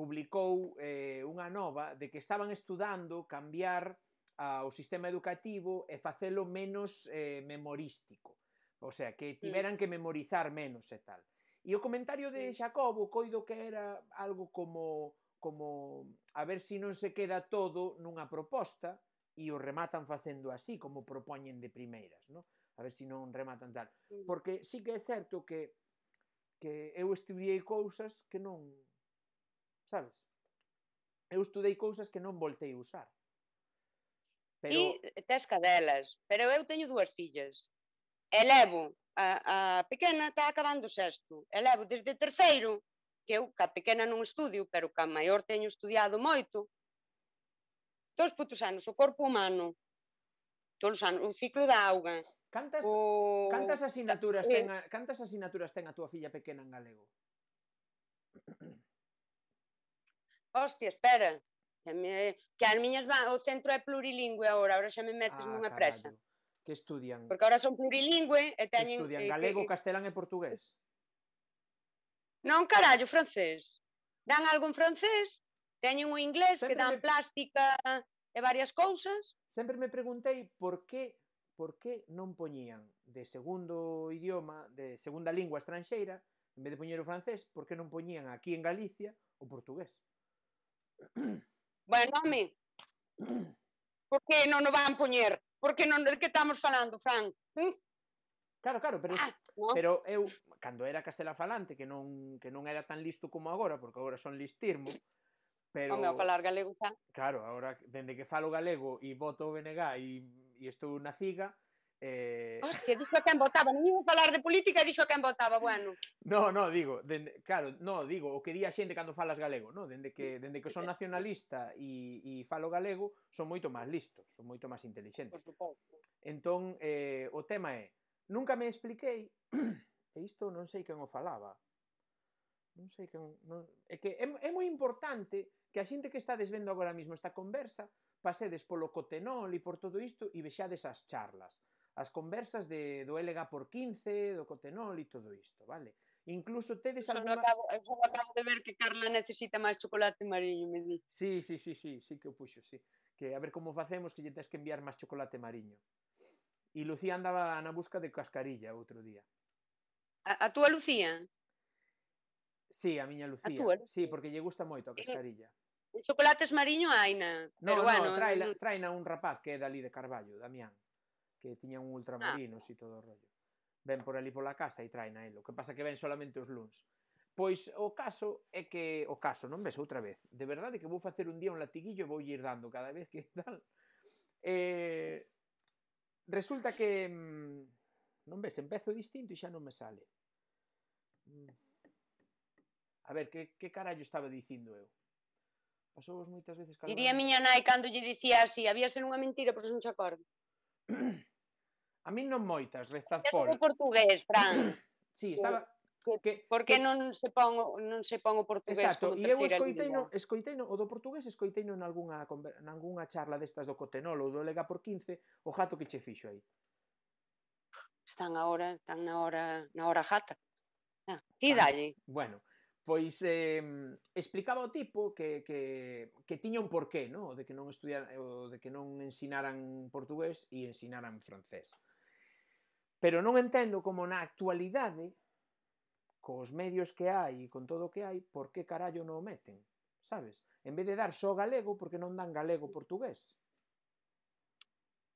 publicou eh, unha nova de que estaban estudando cambiar ah, o sistema educativo e facelo menos eh, memorístico. O sea, que tiveran que memorizar menos e tal. E o comentario de Xacobo, coido que era algo como, como a ver se non se queda todo nunha proposta e o rematan facendo así, como propoñen de primeiras, ¿no? A ver se non rematan tal. Porque sí que é certo que, que eu estudiei cousas que non... sabes? Eu estudei cousas que non voltei a usar. Pero... E tes cadelas, pero eu teño dúas fillas. Elevo a, a pequena, está acabando o sexto. Elevo desde terceiro, que eu ca pequena non estudio, pero ca maior teño estudiado moito. Todos putos anos, o corpo humano, todos os anos, o ciclo da auga. Cantas, o... cantas, asinaturas ten a, cantas asinaturas ten a túa filla pequena en galego? Hostia, espera, que, me, que as miñas van, o centro é plurilingüe agora, agora xa me metes ah, nunha presa. Que estudian? Porque agora son plurilingüe e teñen... Que estudian galego, eh, que, castelán e portugués? Non, carallo, francés. Dan algo en francés, teñen o inglés, sempre que dan me... plástica e varias cousas. Sempre me preguntei por que, por que non poñían de segundo idioma, de segunda lingua estranxeira, en vez de poñer o francés, por que non poñían aquí en Galicia o portugués? Bueno, home, por que non o van poñer? Por que non, de que estamos falando, Fran? ¿Eh? Claro, claro, pero, ah, no. pero eu, cando era castelafalante, que non, que non era tan listo como agora, porque agora son listirmo, pero... Home, ao falar galego, xa. Claro, agora, dende que falo galego e voto o B N G e, e estou na CIGA... Eh... Hostia, dixo a quen votaba, non iba a falar de política e dixo a quen votaba, bueno. No, no, digo, dende, claro, no, digo, o que di a xente cando falas galego, no? Dende que, dende que son nacionalista e, e falo galego, son moito máis listos, son moito máis inteligentes. Entón, eh, o tema é, nunca me expliquei, e isto non sei quen o falaba, non sei quen, non, é que é, é moi importante que a xente que está desvendo agora mesmo esta conversa pasedes polo Cotenol e por todo isto e vexades as charlas. As conversas de, do L G por quince, do Cotenol e todo isto, vale? Incluso tedes alguna... Eu acabo, eu acabo de ver que Carla necesita máis chocolate mariño, me di. Sí, sí, sí, sí, sí que o puxo, sí. Que a ver como facemos que lle tens que enviar máis chocolate mariño. E Lucía andaba na busca de cascarilla outro día. A, a túa Lucía? Sí, a miña Lucía. A túa, Lucía. Sí, porque lle gusta moito a cascarilla. Chocolates mariño hai na... No, pero, no, bueno, traina, traina un rapaz que é dali de Carballo, Damián, que tiñan un ultramarinos e ah. todo o rollo. Ven por ali pola casa e traen a ele. O que pasa que ven solamente os luns. Pois o caso é que... O caso, non ves outra vez. De verdade que vou facer un día un latiguillo e vou ir dando cada vez que tal. Eh, resulta que... Non ves, empezo distinto e xa non me sale. A ver, que, que carallo estaba dicindo eu? Pasou moitas veces... Calma. Diría miña nai cando lle dicía así, había ser unha mentira, pero non se acorda. A min non moitas, rezaz pol. É portugués, Fran. Si, sí, estaba... Que, que, porque que... non se pon non se pon o portugués. Exacto, e eu escoiteino, escoiteino, o do portugués escoiteino nalgunha nalgunha charla destas do Cotenolo ou do Lega por quince, o jato que che fixo aí. Están agora, están na hora, na hora jata. Ah, ti dalle. Bueno, pois eh, explicaba o tipo que que que tiña un porqué, ¿no? O de que non estudiar, o de que non ensinaran portugués e ensinaran francés. Pero non entendo como na actualidade cos medios que hai e con todo o que hai, por que carallo non o meten, sabes? En vez de dar só galego, por que non dan galego-portugués?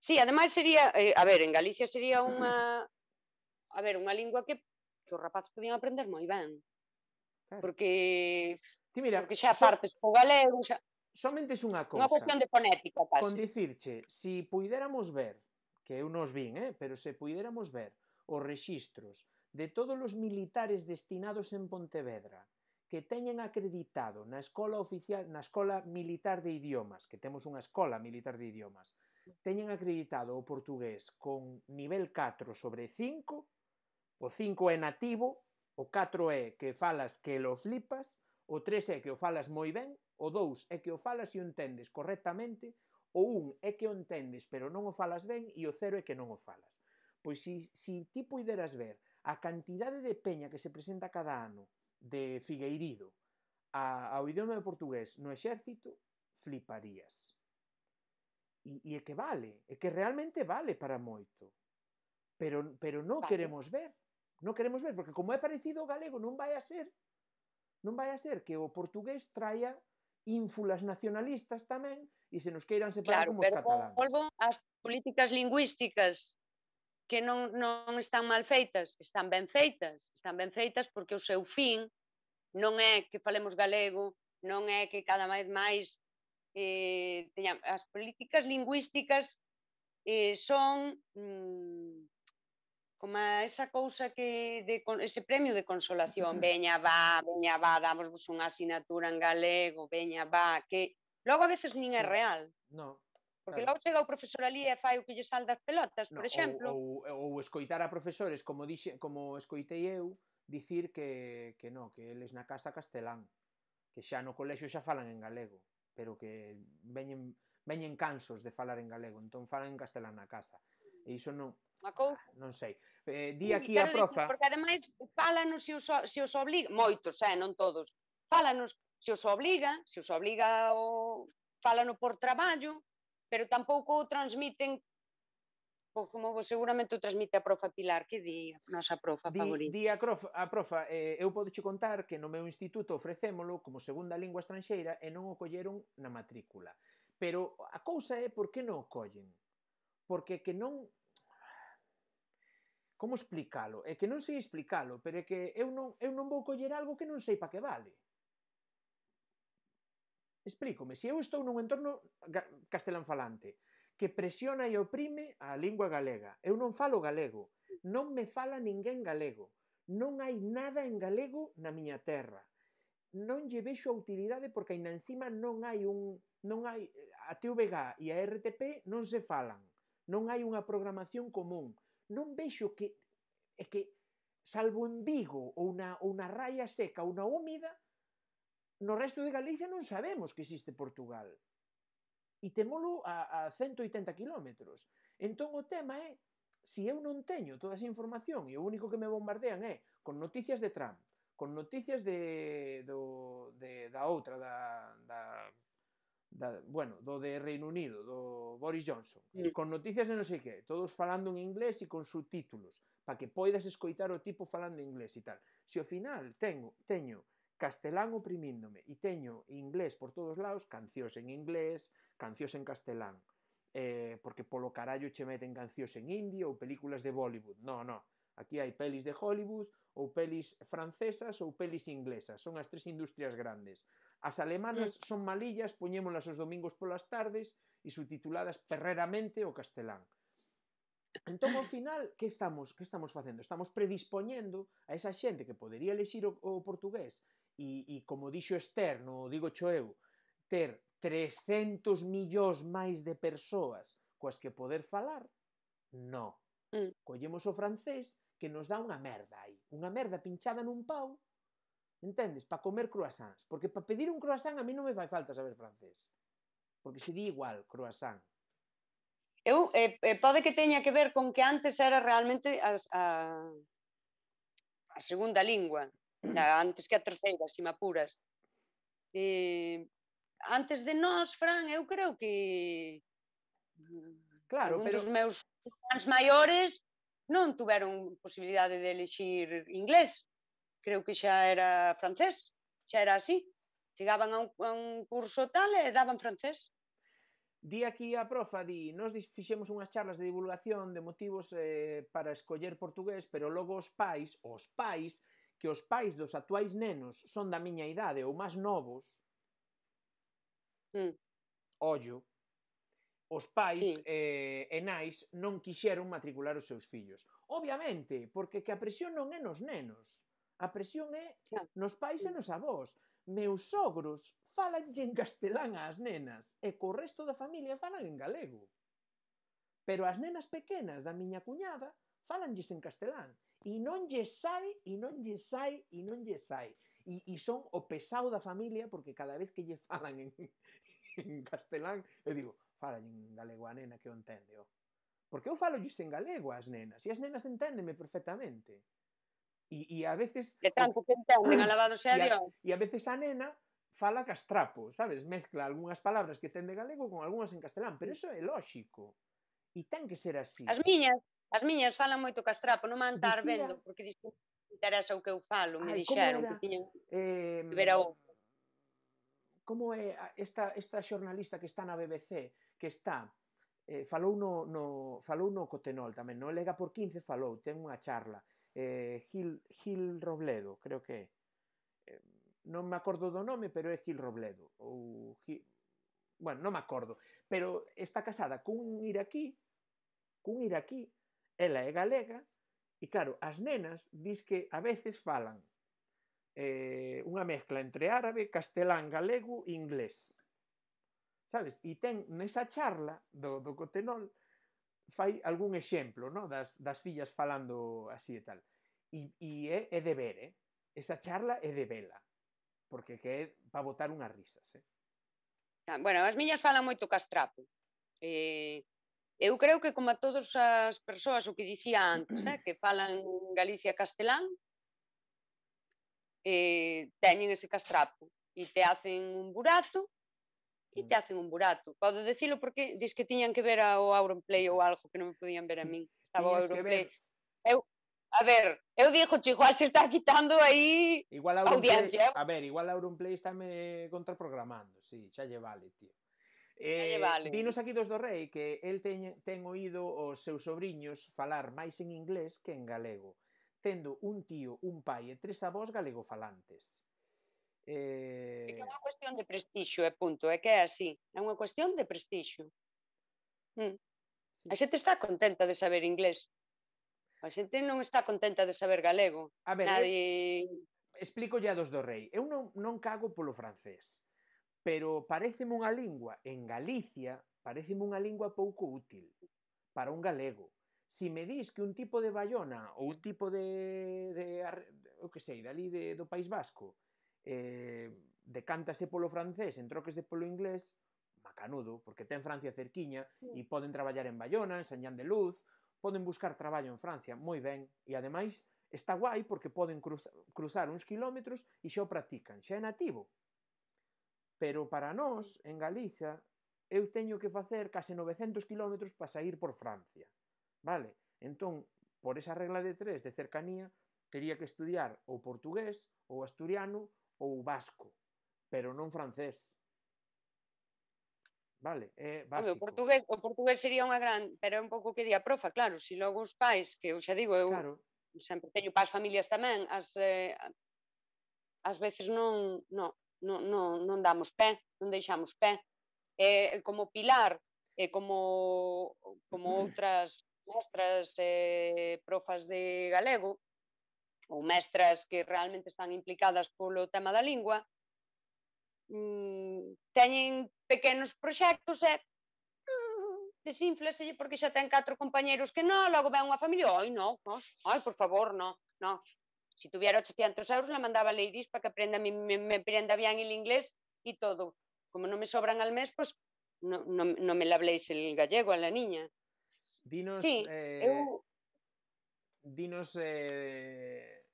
Sí, ademais sería, eh, a ver, en Galicia sería unha, a ver, unha lingua que, que os rapazes podían aprender moi ben. Claro. Porque, ti mira, porque xa so, partes co galego, xa... Somente é unha cousa. Unha cuestión de fonética, casi. Con dicirche, se si puidéramos ver, que eu nos vin, eh, pero se puidéramos ver os rexistros de todos os militares destinados en Pontevedra que teñen acreditado na escola oficial, na escola militar de idiomas, que temos unha escola militar de idiomas, teñen acreditado o portugués con nivel catro sobre cinco, o cinco é nativo, o catro é que falas que lo flipas, o tres é que o falas moi ben, o dous é que o falas e o entendes correctamente, o un é que o entendes pero non o falas ben e o cero é que non o falas. Pois se, se ti puideras ver a cantidade de peña que se presenta cada ano de Figueirido a, ao idioma de portugués no exército, fliparías. E, e é que vale, é que realmente vale para moito. Pero, pero non vale. queremos ver, non queremos ver, porque como é parecido ao galego, non vai a ser, non vai a ser que o portugués traia ínfulas nacionalistas tamén e se nos queiran separar, claro, como os catalanes. Claro, pero volvo ás políticas lingüísticas que non, non están mal feitas, están ben feitas, están ben feitas porque o seu fin non é que falemos galego, non é que cada vez máis eh, teñan, as políticas lingüísticas eh, son mm, como esa cousa que de, ese premio de consolación, veña va, veña va, damos vos unha asignatura en galego, veña va, que logo a veces nin sí. É real. No. Porque claro. Logo chega o profesor ali e fai o que lle sal das pelotas, no, por exemplo. Ou, ou, ou escoitar a profesores, como dixe, como escoitei eu, dicir que, que non, que eles na casa castelán, que xa no colexio xa falan en galego, pero que veñen, veñen cansos de falar en galego, entón falan en castelán na casa. E iso non, Macou? non sei. Eh, di aquí a profa... Dicir, porque ademais, falanos se os, se os obliga, moitos, eh, non todos, falanos se os obliga, se os obliga o... Fálano por traballo, pero tampouco o transmiten pois como seguramente o transmite a profa Pilar, que di a nosa profa di, favorita. Di a, prof, a profa, eh, eu podo che contar que no meu instituto ofrecémolo como segunda lingua estranxeira e non o colleron na matrícula. Pero a cousa é por que non o collen? Porque que non... Como explicalo? É que non sei explicalo, pero é que eu non, eu non vou coller algo que non sei pa que vale. Explícome, se eu estou nun entorno castelanfalante que presiona e oprime a lingua galega, eu non falo galego, non me fala ninguén galego, non hai nada en galego na miña terra, non lle vexo a utilidade porque ainda encima non hai un... non hai a T V G e a R T P non se falan, non hai unha programación común, non vexo que... é que, salvo en Vigo ou na, ou na raia seca ou na húmida, no resto de Galicia non sabemos que existe Portugal. E temolo a, a ciento oitenta quilómetros. Entón o tema é, se eu non teño toda esa información e o único que me bombardean é con noticias de Trump, con noticias de, do, de, da outra, da, da, da, bueno, do de Reino Unido, do Boris Johnson, sí. Con noticias de non sei que, todos falando en inglés e con subtítulos, para que poidas escoitar o tipo falando en inglés e tal. Se ao final tengo, teño castelán oprimíndome e teño inglés por todos lados, cancións en inglés, cancións en castelán, eh, porque polo carallo che meten cancións en indio ou películas de Bollywood, no, no, aquí hai pelis de Hollywood ou pelis francesas ou pelis inglesas, son as tres industrias grandes. As alemanas son malillas, poñémolas os domingos polas tardes e subtituladas perreramente o castelán. Entón, ao final, que estamos, que estamos facendo? Estamos predispoñendo a esa xente que podería elexir o, o portugués e, e como dixo Esther, no digo cho eu, ter trescentos millóns máis de persoas coas que poder falar? No. Mm. Collemos o francés que nos dá unha merda aí. Unha merda pinchada nun pau, entendes? Para comer croissants. Porque para pedir un croissant a mí non me fai falta saber francés. Porque se di igual, croissant. Eu, eh, eh, pode que teña que ver con que antes era realmente as, a, a segunda lingua. Antes que a terceira, se me apuras. Eh, antes de nós, Fran, eu creo que... Claro, pero... Os meus fans maiores non tuveron posibilidade de elixir inglés. Creo que xa era francés. Xa era así. Chegaban a un, a un curso tal e daban francés. Di aquí a profa, di, nós fixemos unhas charlas de divulgación de motivos eh, para escoller portugués, pero logo os pais, os pais, que os pais dos actuais nenos son da miña idade ou máis novos, mm. ollo, os pais sí. eh, e nais non quixeron matricular os seus fillos. Obviamente, porque que a presión non é nos nenos, a presión é nos pais e nos avós. Meus sogros falanlle en castelán ás nenas e co resto da familia falan en galego. Pero as nenas pequenas da miña cuñada falanlles en castelán. E non lle sai, e non lle sai, e non lle sai. E, e son o pesado da familia porque cada vez que lle falan en, en castelán, eu digo, falan en galego a nena que o entende. Oh. Porque eu falo lles en galego ás nenas e as nenas enténdeme perfectamente. E, e a veces... Que tanto que entenden, alabado sea Dios. E a veces a nena fala castrapo, sabes? Mezcla algunhas palabras que ten de galego con algunhas en castelán. Pero iso é lógico. E ten que ser así. As miñas As miñas falan moito castrapo, non me andar Dicía... vendo, porque dixen que interesa o que eu falo, me Ai, dixeron que tiñan eh... que ver a outro. Como é esta, esta xornalista que está na B B C, que está, eh, falou, no, no, falou no Cotenol tamén, no Lega por quince falou, ten unha charla, eh, Gil, Gil Robledo, creo que é, eh, non me acordo do nome, pero é Gil Robledo, ou Gil... bueno, non me acordo, pero está casada cun iraquí, cun iraquí, ela é galega, e claro, as nenas dis que a veces falan eh, unha mezcla entre árabe, castelán, galego e inglés. Sabes? E ten nesa charla do, do Cotenol fai algún exemplo, no? das, das fillas falando así e tal. E, e é, é de ver, eh? Esa charla é de vela, porque que é para botar unhas risas. Eh? Ah, bueno, as miñas falan moito castrapo. Eh... Eu creo que como a todas as persoas o que dicía antes, eh, que falan Galicia castelán, eh, teñen ese castrapo e te hacen un burato e te hacen un burato. Podo dicilo porque dis que tiñan que ver ao Auronplay ou algo que non me podían ver a min. Estaba o Auronplay. Eu, a ver, eu dixo, Chihuahua se está quitando aí igual a audiencia. A ver, igual a Auronplay está me contraprogramando, si, sí, xa lle vale, tío. Eh, vale. Dinos aquí dos do Rei que el ten, ten oído os seus sobrinhos falar máis en inglés que en galego, tendo un tío, un pai e tres avós galegofalantes. Eh... É que é unha cuestión de prestixio, é punto, é que é así, é unha cuestión de prestixio. Mm. Sí. A xente está contenta de saber inglés, a xente non está contenta de saber galego. A ver, Nadie... eh, explico ya dos do Rei, eu non, non cago polo francés. Pero paréceme unha lingua, en Galicia, paréceme unha lingua pouco útil para un galego. Si me dis que un tipo de Baiona ou un tipo de, de, de o que sei, dali de, do País Vasco, eh, decántase polo francés en troques de polo inglés, macanudo, porque ten Francia cerquiña e poden traballar en Baiona, en Sañán de Luz, poden buscar traballo en Francia, moi ben, e ademais está guai porque poden cruz, cruzar uns kilómetros e xa o practican, xa é nativo. Pero para nós, en Galicia, eu teño que facer case novecentos kilómetros para sair por Francia. Vale? Entón, por esa regla de tres de cercanía, tería que estudiar ou portugués, ou asturiano, ou vasco. Pero non francés. Vale? É básico. O portugués, o portugués sería unha gran... Pero é un pouco que di a profa, claro. Se logo os pais, que eu xa digo, eu claro. sempre teño para as familias tamén, as, eh, as veces non... non. Non, non, non damos pé, non deixamos pé. Eh, como Pilar, eh, como, como outras mestras eh, profas de galego, ou mestras que realmente están implicadas polo tema da lingua, teñen pequenos proxectos e desinflaselle porque xa ten catro compañeros que non, logo ven unha familia, ai non, ai por favor, non, non. Si tuviera ochocientos euros la mandaba a Leiris para que aprenda, me, me aprenda bien el inglés y todo. Como no me sobran al mes, pues no, no, no me le habléis el gallego a la niña. Dinos, sí, eh, eu... dinos, eh,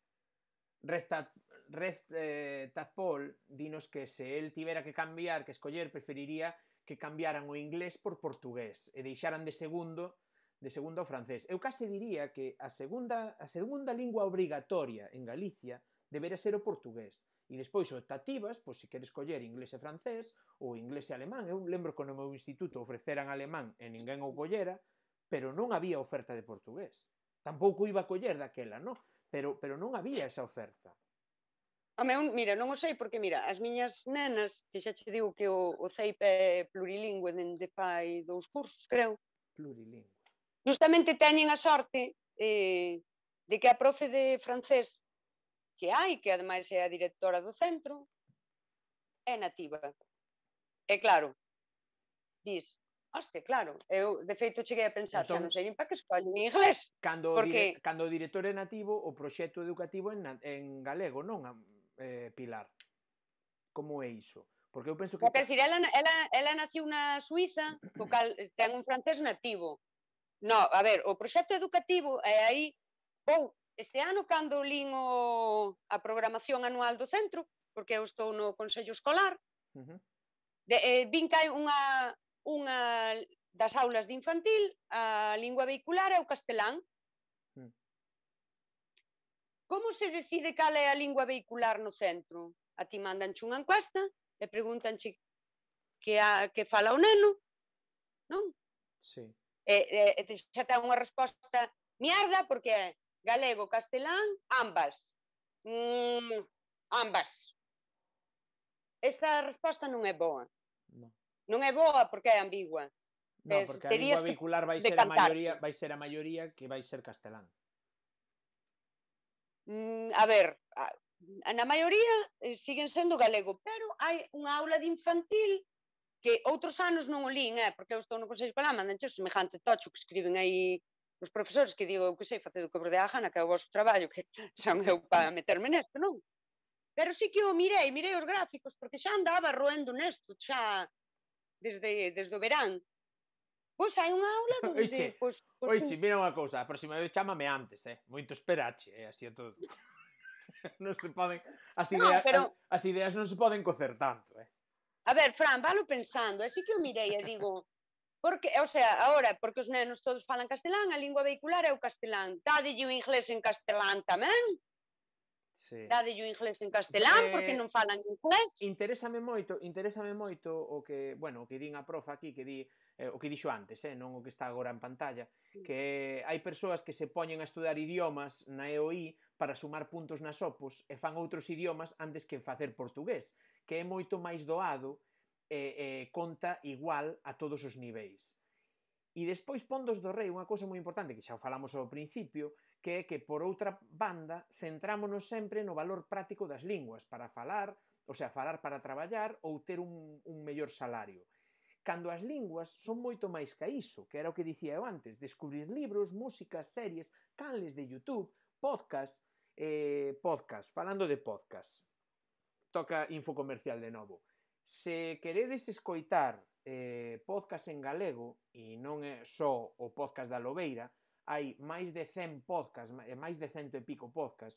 Resta, Resta, eh, Tazpol, dinos que se él tivera que cambiar, que escoller, preferiría que cambiaran o inglés por portugués e deixaran de segundo de segunda ao francés. Eu case diría que a segunda, a segunda lingua obrigatoria en Galicia debería ser o portugués. E despois optativas, pois se queres coller inglés e francés ou inglés e alemán. Eu lembro que no meu instituto ofreceran alemán e ninguén o collera, pero non había oferta de portugués. Tampouco iba a coller daquela, non? Pero, pero non había esa oferta. Home, un, mira, non o sei porque, mira, as miñas nenas, que xa che digo que o, o C E I P é plurilingüe dende fai dous cursos, creo. Plurilingüe. Justamente teñen a sorte eh, de que a profe de francés que hai, que ademais é a directora do centro, é nativa. É claro, dis, hostia, claro, eu de feito cheguei a pensar, entón, xa non sei nin para que escollen inglés. Cando, porque... dire, cando o director é nativo, o proxecto educativo en, en galego, non, eh, Pilar? Como é iso? Porque eu penso que... Quer decir, ela, ela, ela naciu na Suiza, co cal ten un francés nativo. No, a ver, o proxecto educativo é aí, ou este ano cando lin o, a programación anual do centro, porque eu estou no Consello Escolar, uh-huh. de, eh, vin que hai unha, unha das aulas de infantil, a lingua vehicular é o castelán. Uh-huh. Como se decide cal é a lingua vehicular no centro? A ti mandanche unha encuesta e pregúntanche que, a, que fala o neno, non? Sí. E, e, xa ten unha resposta mierda, porque é galego, castelán, ambas. Mm, ambas. Esa resposta non é boa. No. Non é boa porque é ambigua. No, es, porque a lingua vehicular vai ser a, maioría, vai ser a maioría que vai ser castelán. Mm, a ver, a, na maioría eh, siguen sendo galego, pero hai unha aula de infantil que outros anos non o lín, eh, porque eu estou no Consello Escolar, mandanche o semejante tocho que escriben aí os profesores que digo, eu que sei, facer o que vos dea a gana, que é o vosso traballo, que son eu para meterme nesto, non? Pero sí que o mirei, mirei os gráficos, porque xa andaba roendo nesto, xa desde, desde o verán. Pois hai unha aula donde... Oiche, pois, pois, oiche un... mira unha cousa, a próxima vez chámame antes, eh? Moito esperache, eh? Así é todo. Non se poden... As ideas, no, pero... as ideas non se poden cocer tanto, eh? A ver, Fran, valo pensando, así que eu mirei e digo, porque, o sea, ahora, porque os nenos todos falan castelán, a lingua vehicular é o castelán. Dádelle o inglés en castelán tamén? Sí. Dádelle o inglés en castelán, eh, porque non falan inglés? Interésame moito, interésame moito o que, bueno, o que din a profa aquí, que di, eh, o que dixo antes, eh, non o que está agora en pantalla, que hai persoas que se poñen a estudar idiomas na E O I para sumar puntos nas opos e fan outros idiomas antes que facer portugués, que é moito máis doado e, e conta igual a todos os niveis. E despois Pondos do Rei, unha cousa moi importante, que xa o falamos ao principio, que é que, por outra banda, centrámonos sempre no valor práctico das linguas, para falar, ou sea, falar para traballar ou ter un, un mellor salario. Cando as linguas son moito máis que iso, que era o que dicía eu antes, descubrir libros, músicas, series, canles de YouTube, podcast, eh, podcast, falando de podcast. Toca info comercial de novo. Se queredes escoitar eh, podcast en galego, e non é só o podcast da Lobeira, hai máis de cen podcast, máis de cento e pico podcast,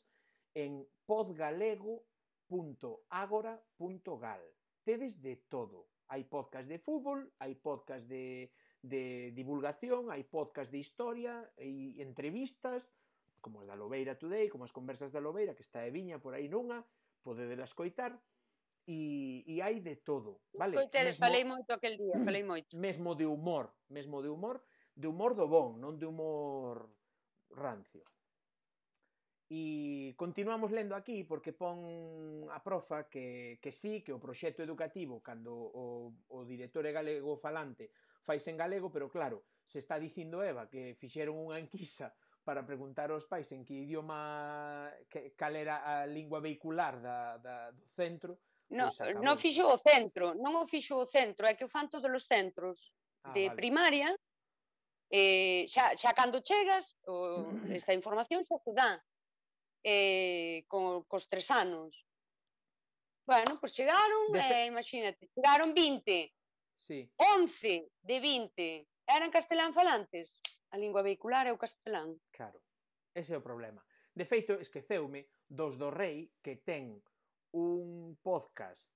en podgalego punto agora punto gal. Tedes de todo. Hai podcast de fútbol, hai podcast de, de divulgación, hai podcast de historia, e entrevistas, como a da Lobeira Today, como as conversas da Lobeira, que está de viña por aí nunha, podedela escoitar, e, e hai de todo, vale? Escoitedes, mesmo, falei moito aquel día, falei moito. Mesmo de humor, mesmo de humor, de humor do bon, non de humor rancio. E continuamos lendo aquí, porque pon a profa que, que sí, que o proxecto educativo, cando o, o director é galego falante, fais en galego, pero claro, se está dicindo Eva que fixeron unha enquisa para preguntar aos pais en que idioma, que, cal era a lingua vehicular da, da, do centro, No, non fixo o centro, non o fixo o centro, é que o fan todos os centros de primaria, xa cando chegas, esta información xa se dá cos tres anos. Bueno, pois chegaron, imagínate, chegaron vinte, once de vinte, eran castelán falantes, a lingua vehicular é o castelán. Claro, ese é o problema. De feito, esqueceume dos do Rei, que ten un podcast,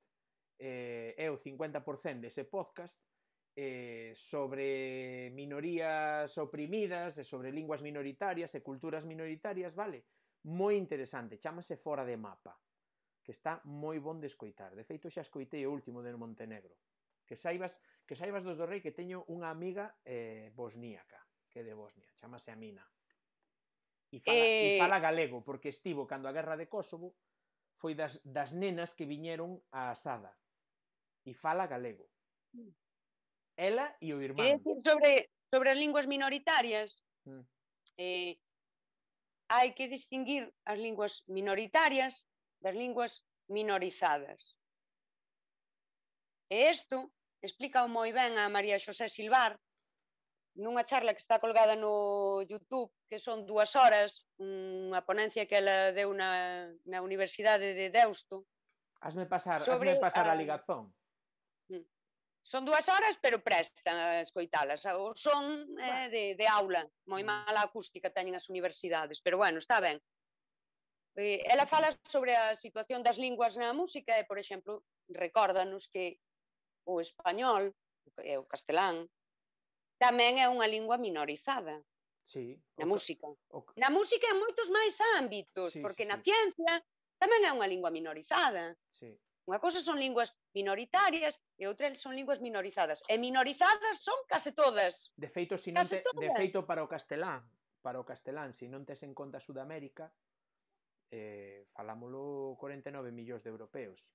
é o cincuenta por cento dese podcast, sobre minorías oprimidas, sobre linguas minoritarias e culturas minoritarias, vale? Moi interesante, chámase Fora de Mapa, que está moi bon de escoitar. De feito, xa escoitei o último de Montenegro. Que saibas dos do Rei que teño unha amiga bosníaca, que é de Bosnia, chamase Amina. E fala galego, porque estivo cando a guerra de Kosovo foi das nenas que viñeron a Sada. E fala galego. Ela e o irmán. Queres dicir sobre as linguas minoritarias? Hai que distinguir as linguas minoritarias das linguas minorizadas. E isto explica moi ben a María José Silbar nunha charla que está colgada no YouTube, que son dúas horas, unha ponencia que ela deu na Universidade de Deusto. Hazme pasar a ligazón. Son dúas horas, pero presta a escoitalas. O son de aula, moi mala acústica teñen as universidades, pero bueno, está ben. Ela fala sobre a situación das linguas na música e, por exemplo, recórdanos que o español, o castelán, tamén é unha lingua minorizada na música. Na música en moitos máis ámbitos, porque na ciencia tamén é unha lingua minorizada. Unha cosa son linguas minoritarias e outra son linguas minorizadas. E minorizadas son case todas. De feito, para o castelán, para o castelán, se non tes en conta Sudamérica, falámolo corenta e nove millóns de europeos.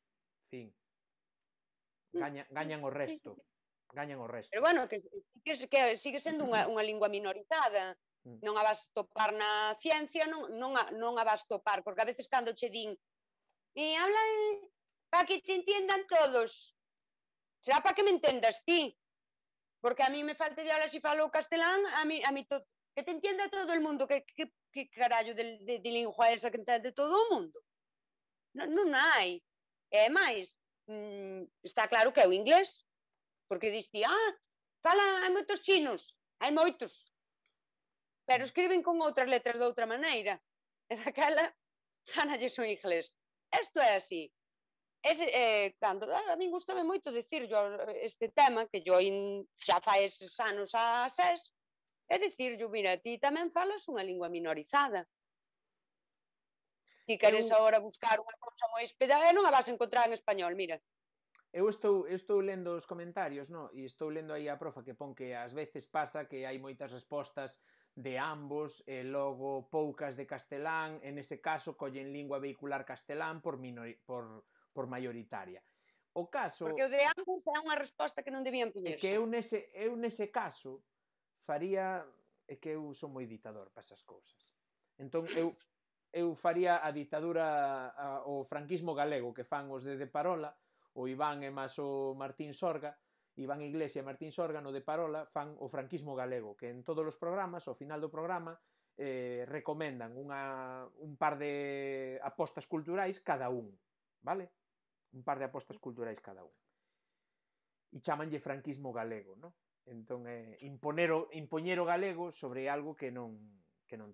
Fin. Gañan o resto. Gañan o resto. Pero bueno, que sigue sendo unha lingua minorizada. Non a vas topar na ciencia, non a vas topar, porque a veces cando che din habla para que te entiendan todos, será para que me entendas ti. Porque a mí me falta de hablar si falo castelán, a mí que te entienda todo el mundo, que que carallo de, de, de lingua esa que entende todo o mundo. Non, non hai. E máis, mm, está claro que é o inglés, porque diste, ah, fala, hai moitos chinos, hai moitos, pero escriben con outras letras de outra maneira, e daquela, ganalles o inglés. Isto é así. Ese, eh, cando, ah, a min gustame moito dicir yo este tema, que yo in, xa fai eses anos a ses, é dicir, yo, mira, ti tamén falas unha lingua minorizada. Ti queres agora buscar unha cousa moi espeda, non a vas encontrar en español, mira. Eu estou lendo os comentarios, non? E estou lendo aí a profa que pon que ás veces pasa que hai moitas respostas de ambos e logo poucas de castelán, en ese caso collen lingua vehicular castelán por maioritaria. O caso... Porque o de ambos é unha resposta que non debían poñerse. É que eu nese caso... faría... É que eu son moi ditador para esas cousas. Entón, eu faría a ditadura, o franquismo galego que fan os de Parola, o Iván e máis o Martín Sorga, Iván Iglesias e Martín Sorga, no de Parola, fan o franquismo galego, que en todos os programas, ao final do programa, recomendan un par de apostas culturais cada un, vale? Un par de apostas culturais cada un. E chámanlle franquismo galego, non? Entón, impoñer o galego sobre algo que non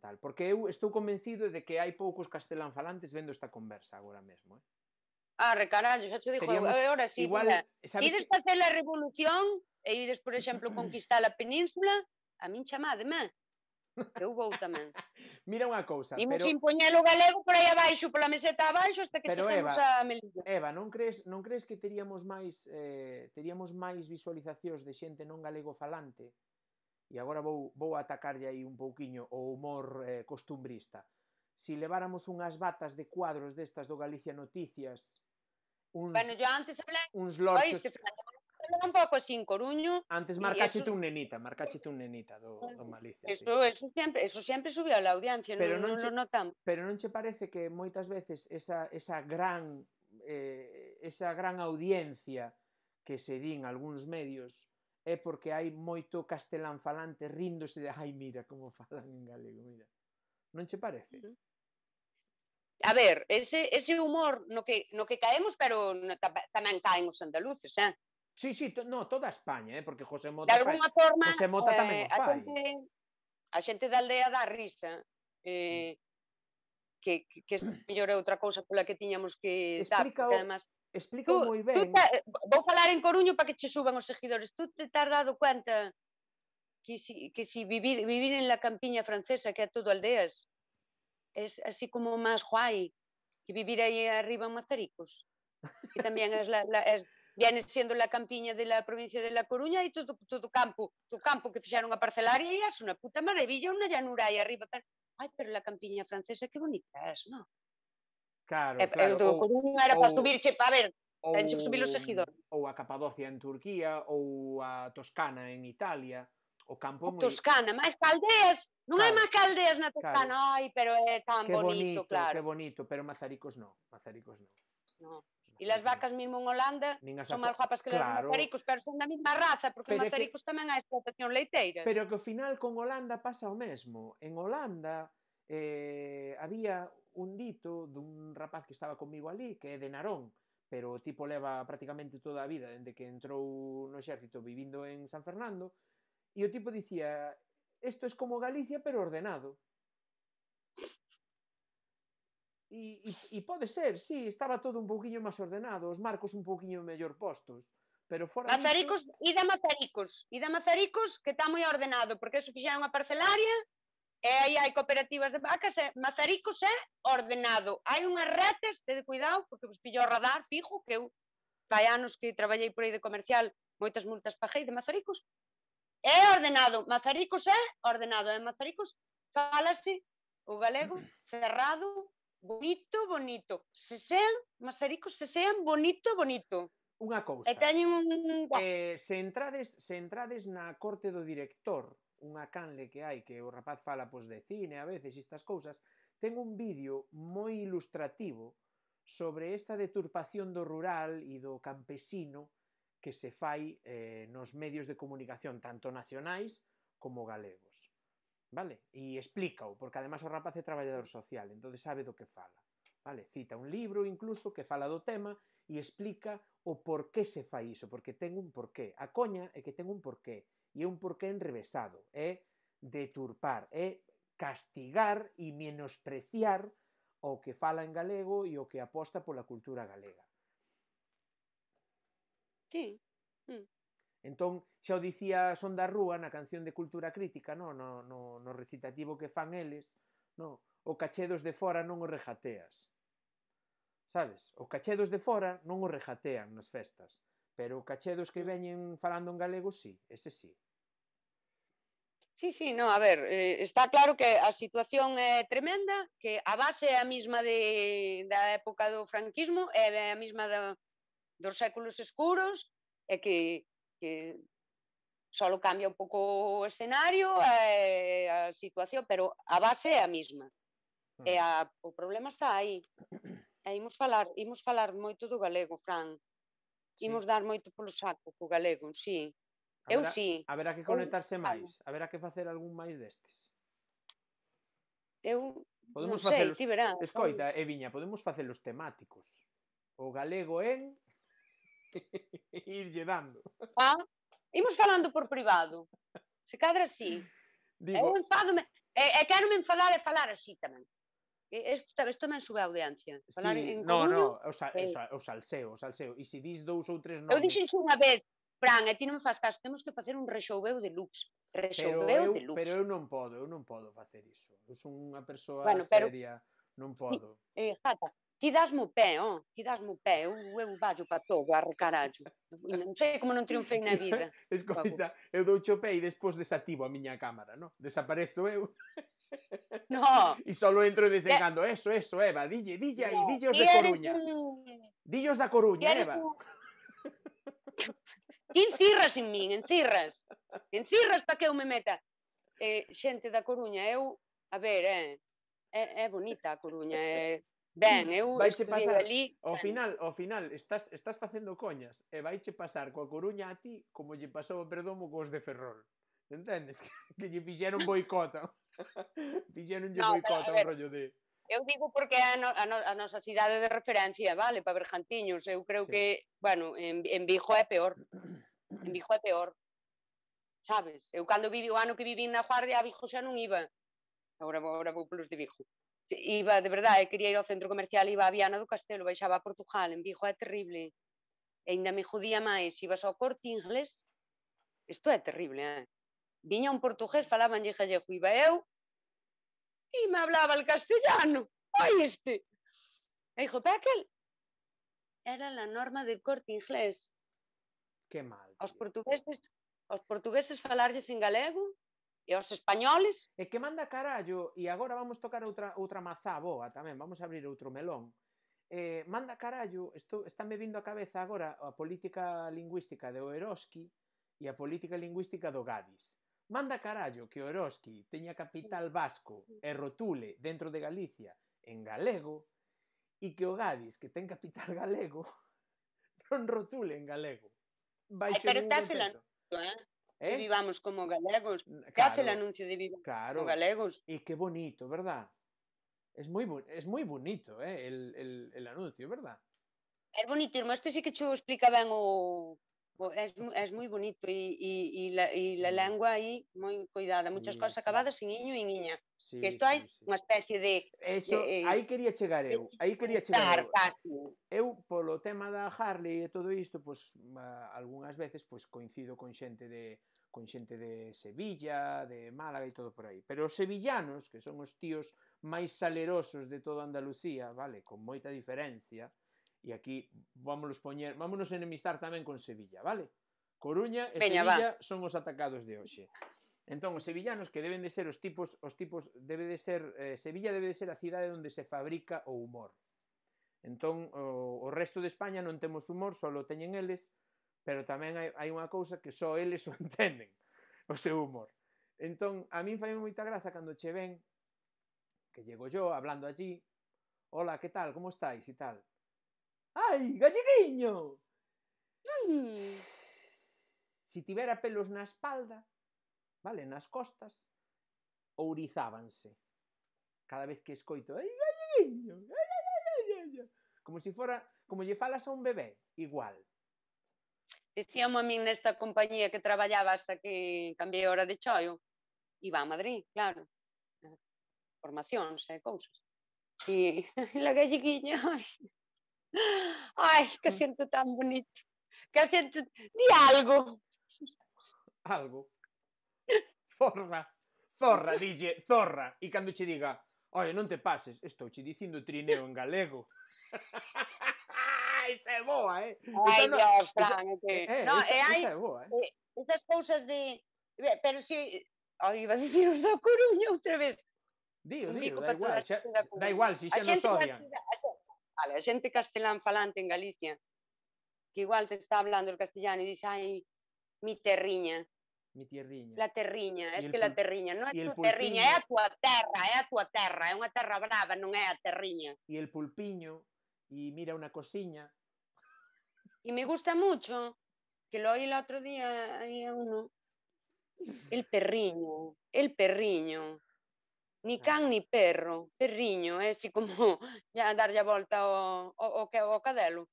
tal. Porque eu estou convencido de que hai poucos castelán falantes vendo esta conversa agora mesmo. Ah, recarallo, xa te dixo, agora sí. Ides facer a revolución e ides, por exemplo, conquistar a península, a min chamademe, que eu vou tamén. Mira unha cousa. Imos impoñer o galego por aí abaixo, pola meseta abaixo, hasta que chegamos a Melilla. Eva, non crees que teríamos máis visualizacións de xente non galego falante? E agora vou atacarlle aí un pouquiño o humor costumbrista. Se leváramos unhas batas de cuadros destas do Galicia Noticias, uns lorchos... un pouco así en Coruño. Antes marcáxete un nenita, marcáxete un nenita do Malicia. Eso sempre subiu a la audiencia, non o notamos. Pero non che parece que moitas veces esa gran esa gran audiencia que se di en algúns medios é porque hai moito castelán falante ríndose de ai, mira como falan en galego, mira. Non che parece? A ver, ese, ese humor no que, no que caemos, pero no, tamén caen os andaluces, eh? Sí, sí, to, no, toda España, eh? Porque José Mota, de alguna forma, José Mota tamén eh, o fai. A xente, a xente da aldea da risa, eh, que, que, que mellor é outra cousa pola que tiñamos que explica dar, porque además... Explica moi ben. Tú ta, vou falar en Coruño para que che suban os seguidores. Tú te has dado cuenta que si, que si vivir, vivir en la campiña francesa, que a todo aldeas, es así como más guay que vivir ahí arriba en Mazaricos, que también es la, la, es, viene siendo la campiña de la provincia de La Coruña, y todo todo campo, todo campo que fixaron a parcelaria, y es una puta maravilla, una llanura ahí arriba. Ay, pero la campiña francesa qué bonita es, ¿no? Claro, eh, claro. Do Coruña era para subir, che, para ver, ten que subir os seguidores. Ou a Capadocia en Turquía, ou a Toscana en Italia, o campo moi... Toscana, máis caldeas, non claro, hai máis caldeas na Toscana, claro. Ai, pero é tan bonito, bonito, claro. Que bonito, pero Mazaricos non, Mazaricos non. No. E as vacas mismo en Holanda son máis guapas que claro, as Mazaricos, pero son da mesma raza, porque pero Mazaricos que... tamén hai explotación leiteira. Pero que ao final con Holanda pasa o mesmo. En Holanda eh, había un dito dun rapaz que estaba comigo ali, que é de Narón, pero o tipo leva prácticamente toda a vida dende que entrou no exército vivindo en San Fernando, e o tipo dicía, isto é como Galicia pero ordenado. E, e, e pode ser, si, sí, estaba todo un pouquiño máis ordenado, os marcos un pouquiño mellor postos, pero fora Mazaricos, isto... ida Mazaricos, ida Mazaricos que está moi ordenado, porque eso fixaron a parcelaria. E aí hai cooperativas de vacas, eh? Mazaricos é ordenado. Hai unhas ratas, tede cuidado, porque vos pillo o radar, fijo, que eu fai anos que traballei por aí de comercial, moitas multas paguei de Mazaricos. É ordenado, Mazaricos é ordenado. En Mazaricos falase o galego cerrado, bonito, bonito. Se sean Mazaricos, se sean bonito, bonito. Unha cousa. E teñen un... Eh, se, entrades, se entrades na corte do director, unha canle que hai, que o rapaz fala pois, de cine a veces e estas cousas, ten un vídeo moi ilustrativo sobre esta deturpación do rural e do campesino que se fai eh, nos medios de comunicación, tanto nacionais como galegos. Vale? E explícao, porque además o rapaz é traballador social, entonces sabe do que fala. Vale? Cita un libro incluso que fala do tema e explica o porqué se fai iso, porque ten un porqué. A coña é que ten un porqué. E un porqué enrevesado, é deturpar, é castigar e menospreciar o que fala en galego e o que aposta pola cultura galega. Sí. Mm. Entón, xa o dicía Sondarrúa na canción de Cultura Crítica, no, no, no, no recitativo que fan eles, no, o cachedos de fora non o rejateas. Sabes? O cachedos de fora non o rejatean nas festas. Pero cachedos que veñen falando en galego, sí, ese sí. Sí, sí, no, a ver, eh, está claro que a situación é tremenda, que a base é a mesma de, da época do franquismo, é a mesma da, dos séculos escuros, é que, que só cambia un pouco o escenario, é a situación, pero a base é a mesma. Ah. E a, o problema está aí. E imos falar, imos falar moito do galego, Fran. Sí. Imos dar moito polo saco co galego, sí. Haberá, eu sí. Haberá que conectarse máis, haberá que facer algún máis destes. Eu podemos non sei, facelos... ti verás. Escoita, Eviña, podemos facelos temáticos. O galego en irlle dando. Ah, imos falando por privado. Se cadra así. Digo... Eu enfadome, e, e quero me enfadar e falar así tamén. Isto, isto me sube a audiencia. Falar sí, en no, no, o, sal, es... o salseo, o salseo. E se dis dous ou tres nomes... Eu dixenxe unha vez, Fran, e ti non me faz caso, temos que facer un rexoubeu de lux. Rexoubeu de lux. Pero eu non podo, eu non podo facer iso. Eu son unha persoa bueno, pero... seria, non podo. Eh, Jata, ti dasmo pé, oh, ti dasmo pé, eu, eu vallo para todo, arre carallo. Non sei como non triunfei na vida. Escoita, eu dou chopé e despois desactivo a miña cámara, non? Desaparezo eu... No. E só entro desencando, eso, eso, Eva, dille, dille aí, no, dillos de Coruña. Un... Dillos da Coruña, Eva. Un... Ti encirras en min, encirras. Encirras para que eu me meta. Eh, xente da Coruña, eu, a ver, é eh, é eh, eh, bonita a Coruña, é eh, Ben, eu vaiche pasar, ali... Ao final, ao final, estás, estás facendo coñas e vaiche pasar coa Coruña a ti como lle pasou a Perdomo cos de Ferrol. Entendes? Que, que lle fixeron boicota. Fixeron lle no, boicota un rollo de... Eu digo porque a, no, a, no, a nosa cidade de referencia, vale, para Bergantiños. Eu creo sí. que, bueno, en, en Vigo é peor. En Vigo é peor. Sabes? Eu cando vivi o ano que vivi na Guardia, a Vigo xa non iba. Agora, agora vou pelos de Vigo. Iba, de verdade, quería ir ao centro comercial, iba a Viana do Castelo, baixaba a Portugal, en Vigo é terrible. E ainda me jodía máis, ibas ao Corte Inglés, isto é terrible, eh? Viña un portugués, falaban de gallego, iba eu, e me hablaba el castellano, oíste. E dixo, Pekel, era la norma del Corte Inglés. Que mal. Aos portugueses, aos portugueses falarlles en galego, e os españoles... E que manda carallo, e agora vamos tocar outra, outra mazá boa tamén, vamos a abrir outro melón. Eh, manda carallo, estou, está me vindo a cabeza agora a política lingüística do Eroski e a política lingüística do Gadis. Manda carallo que o Eroski teña capital vasco e rotule dentro de Galicia en galego e que o Gadis, que ten capital galego, non rotule en galego. Vai ser un contento. ¿Eh? Vivamos como galegos. Claro, ¿qué hace el anuncio de vivir claro. como galegos? Y qué bonito, ¿verdad? Es muy, es muy bonito eh, el, el, el anuncio, ¿verdad? Es bonito, hermano. Esto sí que yo explica bien. O, o, es, es muy bonito y, y, y, la, y sí. la lengua ahí muy cuidada. Sí, muchas cosas sí. acabadas en niño y niña. Sí, que esto sí, hay sí. una especie de... Eso, eh, ahí quería chegar eu. Aí quería chegar eu. Casi. Eu, polo tema da Harley e todo isto, pues, algunhas veces pues, coincido con xente de... con xente de Sevilla, de Málaga e todo por aí. Pero os sevillanos, que son os tíos máis salerosos de toda Andalucía, vale, con moita diferencia, e aquí vámonos poñer, vámonos enemistar tamén con Sevilla, vale? Coruña e Peña, Sevilla va. Son os atacados de hoxe. Entón, os sevillanos que deben de ser os tipos, os tipos debe de ser, eh, Sevilla debe de ser a cidade onde se fabrica o humor. Entón, o, o resto de España non temos humor, só teñen eles, pero tamén hai, hai unha cousa que só eles o entenden, o seu humor. Entón, a min fai moita graza cando che ven, que llego yo hablando allí, hola, que tal, como estáis, e tal. Ai, galleguiño! Ai. Si tivera pelos na espalda, vale, nas costas, ourizábanse. Cada vez que escoito, ai, galleguiño, ai, ai, ai, ai, ai. Como se fora, como lle falas a un bebé, igual. Dicíamos a min nesta compañía que traballaba hasta que cambiei hora de choio, iba a Madrid, claro, formacións e cousas. E la galleguiña, ai, ai, que acento tan bonito, que acento, di algo. Algo. Zorra, zorra, dixe, zorra. E cando che diga, oi, non te pases, estou che dicindo trineo en galego. Esa é boa, eh? Ai, no... Dios, Fran, esa... que... Eh, no, esa, e hai... esa é boa, eh? Estas cousas de... Pero si... Ai, iba a dicir os da Coruña outra vez. Dío, dío, da igual, xa... da igual, si xa nos odian. Vale, a xente castelán falante en Galicia, que igual te está hablando el castellano e dice, ai, mi terriña. Mi tierriña. La terriña, es que pul... la terriña, non é tu pulpiño... terriña, é a tua terra, é a tua terra, é unha terra brava, non é a terriña. E el pulpiño, e mira unha cosiña. Y me gusta mucho que lo oí el otro día ahí a uno. El perriño, el perriño. Ni can ni perro, perriño, é así como ya darlle a volta o o que o cadelo.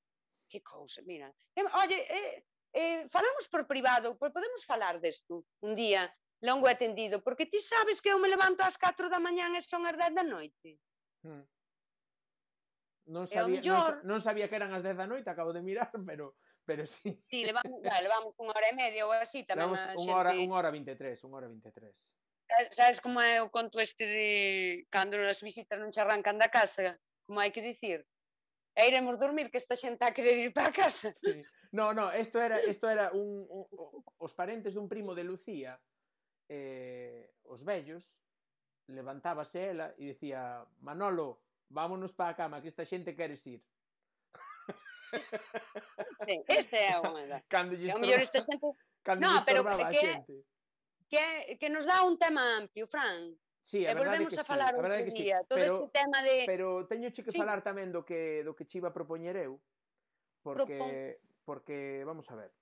Que cousa, mira. Oye, eh, eh, falamos por privado, podemos falar desto un día longo e tendido, porque ti sabes que eu me levanto ás catro da mañán e son as dez da noite. Hmm. Non sabía, mellor... non, non sabía que eran as dez da noite, acabo de mirar, pero, pero sí. Sí, levamos, levamos unha hora e media ou así. Tamén levamos unha hora, unha hora vinte e tres, unha hora vinte e tres. Sabes como é o conto este de cando as visitas non se arrancan da casa? Como hai que dicir? E iremos dormir que esta xente a querer ir para casa. Sí. No, no, isto era, isto era un, un, un, os parentes dun primo de Lucía, eh, os vellos, levantábase ela e dicía, Manolo, vámonos para a cama, que esta xente queres ir. Sí, esta é a onda. Cando lle estorbaba a xente. Que nos dá un tema amplio, Fran. Sí, a e volvemos que a falar sí, outro día, sí. todo pero, este tema de... Pero teño che que sí. falar tamén do que, do que che iba a propoñer eu, porque, porque, vamos a ver,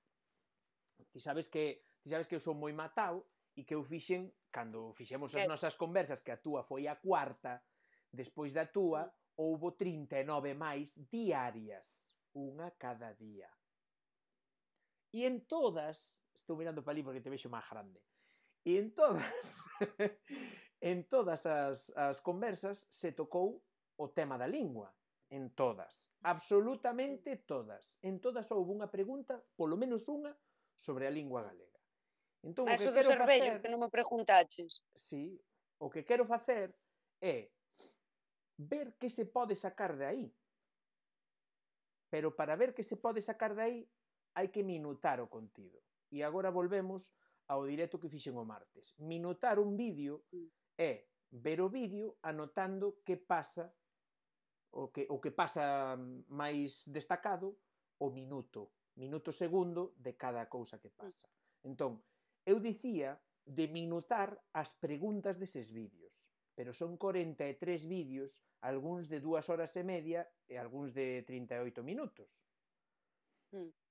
ti sabes que ti sabes que eu son moi matao e que eu fixen, cando fixemos as nosas conversas, que a túa foi a cuarta, despois da túa, houbo trinta e nove máis diarias, unha cada día. E en todas, estou mirando para ali porque te vexo máis grande, e en todas... En todas as, as conversas se tocou o tema da lingua. En todas. Absolutamente todas. En todas houve unha pregunta, polo menos unha, sobre a lingua galega. Entón, o que quero facer... Eso dos cervellos, que non me preguntaches. Sí. O que quero facer é ver que se pode sacar de aí. Pero para ver que se pode sacar de aí, hai que minutar o contido. E agora volvemos ao directo que fixen o martes. Minutar un vídeo... é ver o vídeo anotando que pasa o que, o que pasa máis destacado o minuto, minuto segundo de cada cousa que pasa. Entón, eu dicía de minutar as preguntas deses vídeos, pero son corenta e tres vídeos, algúns de dúas horas e media e algúns de trinta e oito minutos.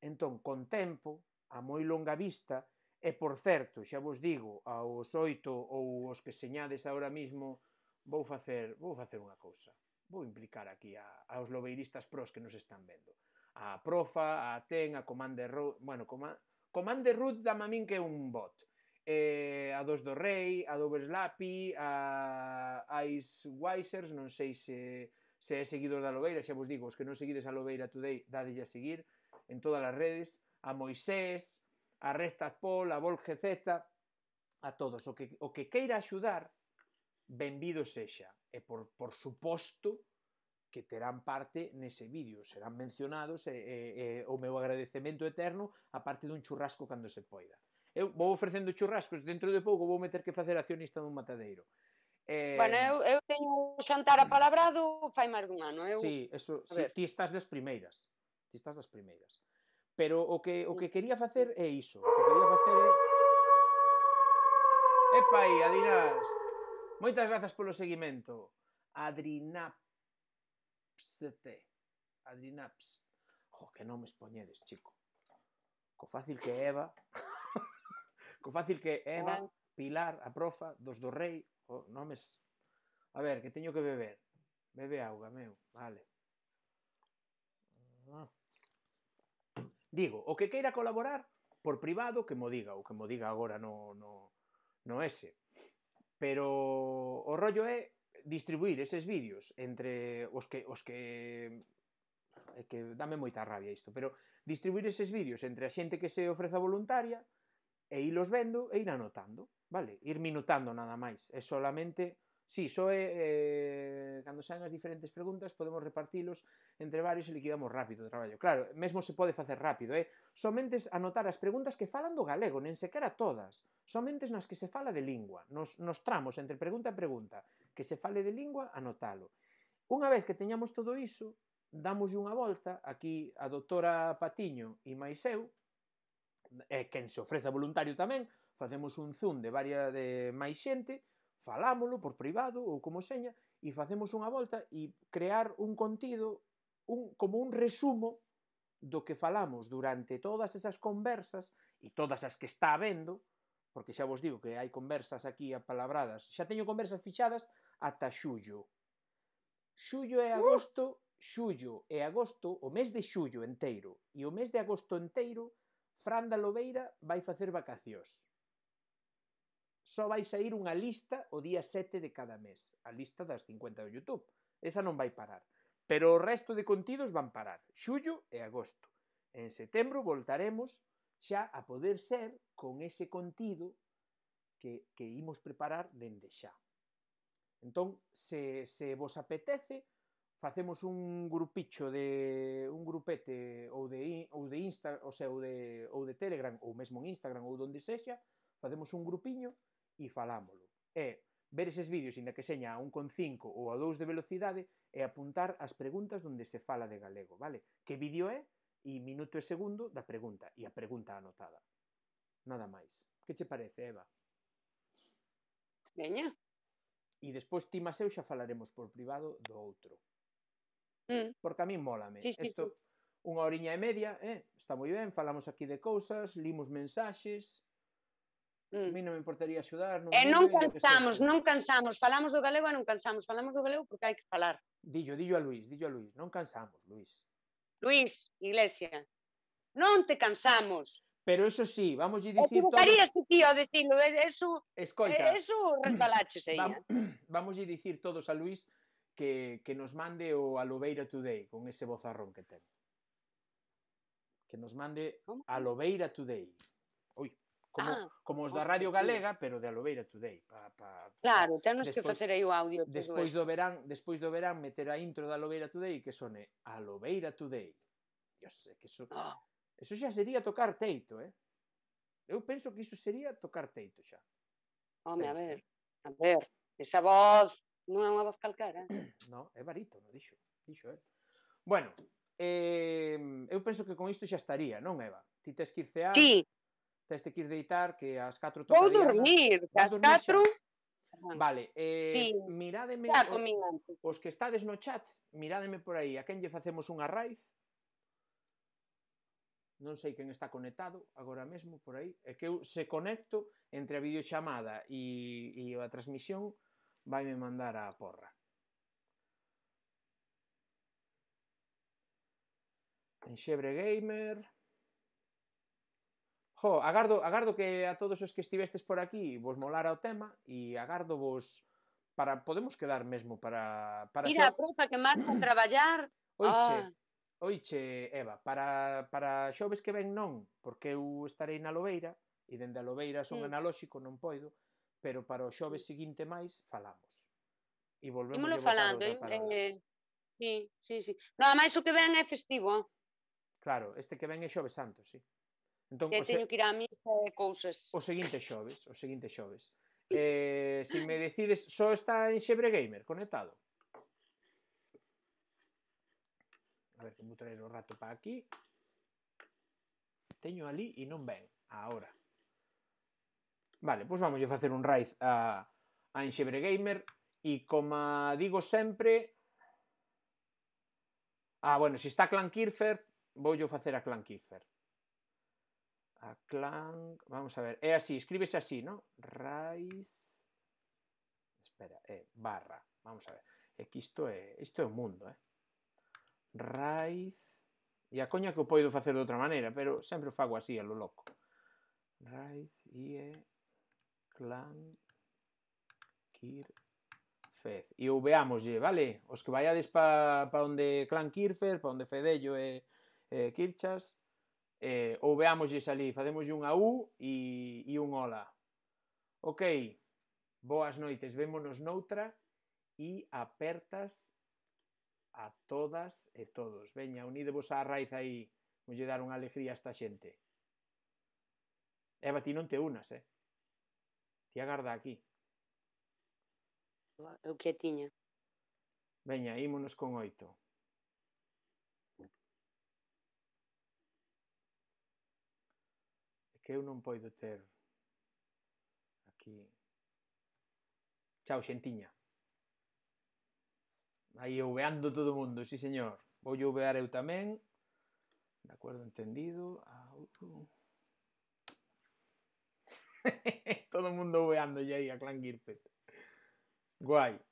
Entón, con tempo, a moi longa vista. E, por certo, xa vos digo, aos oito ou os que señades agora mismo, vou facer, vou facer unha cousa. Vou implicar aquí a, aos lobeiristas pros que nos están vendo. A Profa, a Ten, a Commander Root... Bueno, Coma, Commander Root da mamín que é un bot. Eh, a dos do Rei, a do Verslapi, a Ice Wisers, non sei se, se é seguidor da Lobeira, xa vos digo, os que non seguides a Lobeira Today, dadelle a seguir en todas as redes. A Moisés... a Restas Pol, a Volge Z, a todos. O que, o que queira axudar, benvido sexa. E por, por suposto que terán parte nese vídeo, serán mencionados e, e, e, o meu agradecemento eterno, a parte dun churrasco cando se poida. Eu vou ofrecendo churrascos, dentro de pouco vou meter que facer accionista dun matadeiro. Eh... Bueno, eu, eu teño xantar a palabrado fai máis dun ano. Eu... Sí, eso, sí, ti estás das primeiras. Ti estás das primeiras. Pero o que, o que quería facer é iso. O que quería facer é... Epa aí, Adrinas. Moitas grazas polo seguimento. Adrinapste. Adrinapste. Jo, que non me expoñedes, chico. Co fácil que Eva... Co fácil que Eva, Pilar, a Profa, dos do Rei... Jo, nomes... A ver, que teño que beber. Bebe auga, meu. Vale. Ah. Digo, o que queira colaborar, por privado, que mo diga, ou que mo diga agora no, no, no ese. Pero o rollo é distribuir eses vídeos entre os que... Os que, que dame moita rabia isto, pero distribuir eses vídeos entre a xente que se ofreza voluntaria e ilos vendo e ir anotando, vale? Ir minutando nada máis. É solamente... Sí, só é... Eh, cando saen as diferentes preguntas, podemos repartilos entre varios e liquidamos rápido o traballo. Claro, mesmo se pode facer rápido, eh? Somente anotar as preguntas que falan do galego, nen sequera todas. Somente nas que se fala de lingua. Nos, nos tramos entre pregunta e pregunta. Que se fale de lingua, anotalo. Unha vez que teñamos todo iso, damos unha volta, aquí a doutora Patiño e máis eu, eh, quen se ofreza voluntario tamén, facemos un zoom de varia de máis xente, falámolo por privado ou como seña e facemos unha volta e crear un contido, un, como un resumo do que falamos durante todas esas conversas e todas as que está habendo, porque xa vos digo que hai conversas aquí apalabradas, xa teño conversas fichadas ata xullo. Xullo e agosto, xullo e agosto, o mes de xullo enteiro e o mes de agosto enteiro, Fran da Lobeira vai facer vacacións. Só vai sair unha lista o día sete de cada mes. A lista das cincuenta do YouTube. Esa non vai parar. Pero o resto de contidos van parar. Xullo e agosto. En setembro voltaremos xa a poder ser con ese contido que, que imos preparar dende xa. Entón, se, se vos apetece, facemos un grupicho de un grupete ou de, ou de, Insta, ou sea, ou de, ou de Telegram ou mesmo en Instagram ou donde sexa, facemos un grupiño e falámolo. É ver eses vídeos, inda que seña a un coma cinco ou a dous de velocidade, e apuntar as preguntas onde se fala de galego, vale? Que vídeo é e minuto e segundo da pregunta, e a pregunta anotada. Nada máis. Que che parece, Eva? Veña. e despois ti mas eu xa falaremos por privado do outro. Mm. Porque a mí mólame. Sí, sí, Esto, sí. Unha horiña e media, eh? Está moi ben, falamos aquí de cousas, limos mensaxes... Mm. A mí non me importaría axudar... Non e non cansamos, non cansamos. Falamos do galego e non cansamos. Falamos do galego porque hai que falar. Dillo, dillo a Luis, dillo a Luis. Non cansamos, Luis. Luis Iglesias. Non te cansamos. Pero eso sí, vamos a dicir... Equivocarías, todo... tío, a decirlo. Eso, Escoita, eso resbalaches aí. Vam, vamos a dicir todos a Luis que, que nos mande o a Lobeira Today con ese bozarrón que ten. Que nos mande a Lobeira Today. Ui. Como, ah, como os da Radio Galega, pero de Lobeira Today. Pa, pa, claro, temos que facer aí o audio. Despois do verán, despois do verán meter a intro da Lobeira Today que sone a Lobeira Today. Dios, que eso, oh. eso xa sería tocar teito, eh? Eu penso que iso sería tocar teito xa. Home, penso. a ver, a ver, esa voz non é unha voz calcara. Non, é barítono, dixo, dixo, eh? Bueno, eh, eu penso que con isto xa estaría, non, Eva? Ti tes que ir cear... Sí. Teste que ir deitar, que ás catro tocaría... Vou dormir, que ás catro... Vale, eh, sí. Mirádeme... Os, os que estades no chat, mirádeme por aí. A quen lle facemos unha raíz? Non sei quen está conectado agora mesmo por aí. É que eu se conecto entre a videochamada e, e a transmisión, vaime mandar a porra. Enxebre Gamer... Jo, agardo, agardo que a todos os que estivestes por aquí vos molara o tema e agardo vos para podemos quedar mesmo para... para Mira, xa... a profa que marcha a traballar. Oiche, oh. oiche Eva, para, para xoves que ven non, porque eu estarei na Lobeira e dende a Lobeira son mm. analóxico, non poido, pero para o xoves seguinte máis falamos. E volvemos a falando, eh? eh, sí, sí, sí. Nada máis o que ven é festivo. Claro, este que ven é Xoves Santo, sí. Entón, que teño que ir a misa de cousas. O seguinte xoves, o seguinte xoves. Eh, se me decides, só está en Xebre Gamer conectado. A ver, que vou traer o rato para aquí. Teño ali e non ven, ahora. Vale, pois vamos a facer un raid a, a Enxebre Gamer. E como digo sempre... Ah, bueno, se está Clan Kirfer, vou yo facer a Clan Kirfer. A clan... Vamos a ver. É así, escríbese así, ¿no? Raiz... Espera, é barra. Vamos a ver. É que isto é, isto é o mundo, eh? Raiz... E a coña que o poido facer de outra maneira, pero sempre o fago así, a lo loco. Raiz e é... Clan... Kirfer. E o veámoslle, vale? Os que vaiades pa, pa onde Clan Kirfer, pa onde Fedello e, e Kirchas... Eh, ou veámoslles ali, facemos unha U e, e un hola. Ok, boas noites, vémonos noutra e apertas a todas e todos. Veña, unidevos á raiz aí, voulle dar unha alegría a esta xente. Eva, ti non te unas, eh? Ti agarda aquí. Eu que tiña. Veña, ímonos con oito. Que eu non poido ter aquí. Chao, xentiña. Aí eu veando todo o mundo, sí, señor. Vou eu vear eu tamén. De acordo, entendido. Todo o mundo veando aí a Clan Kirfer. Guai.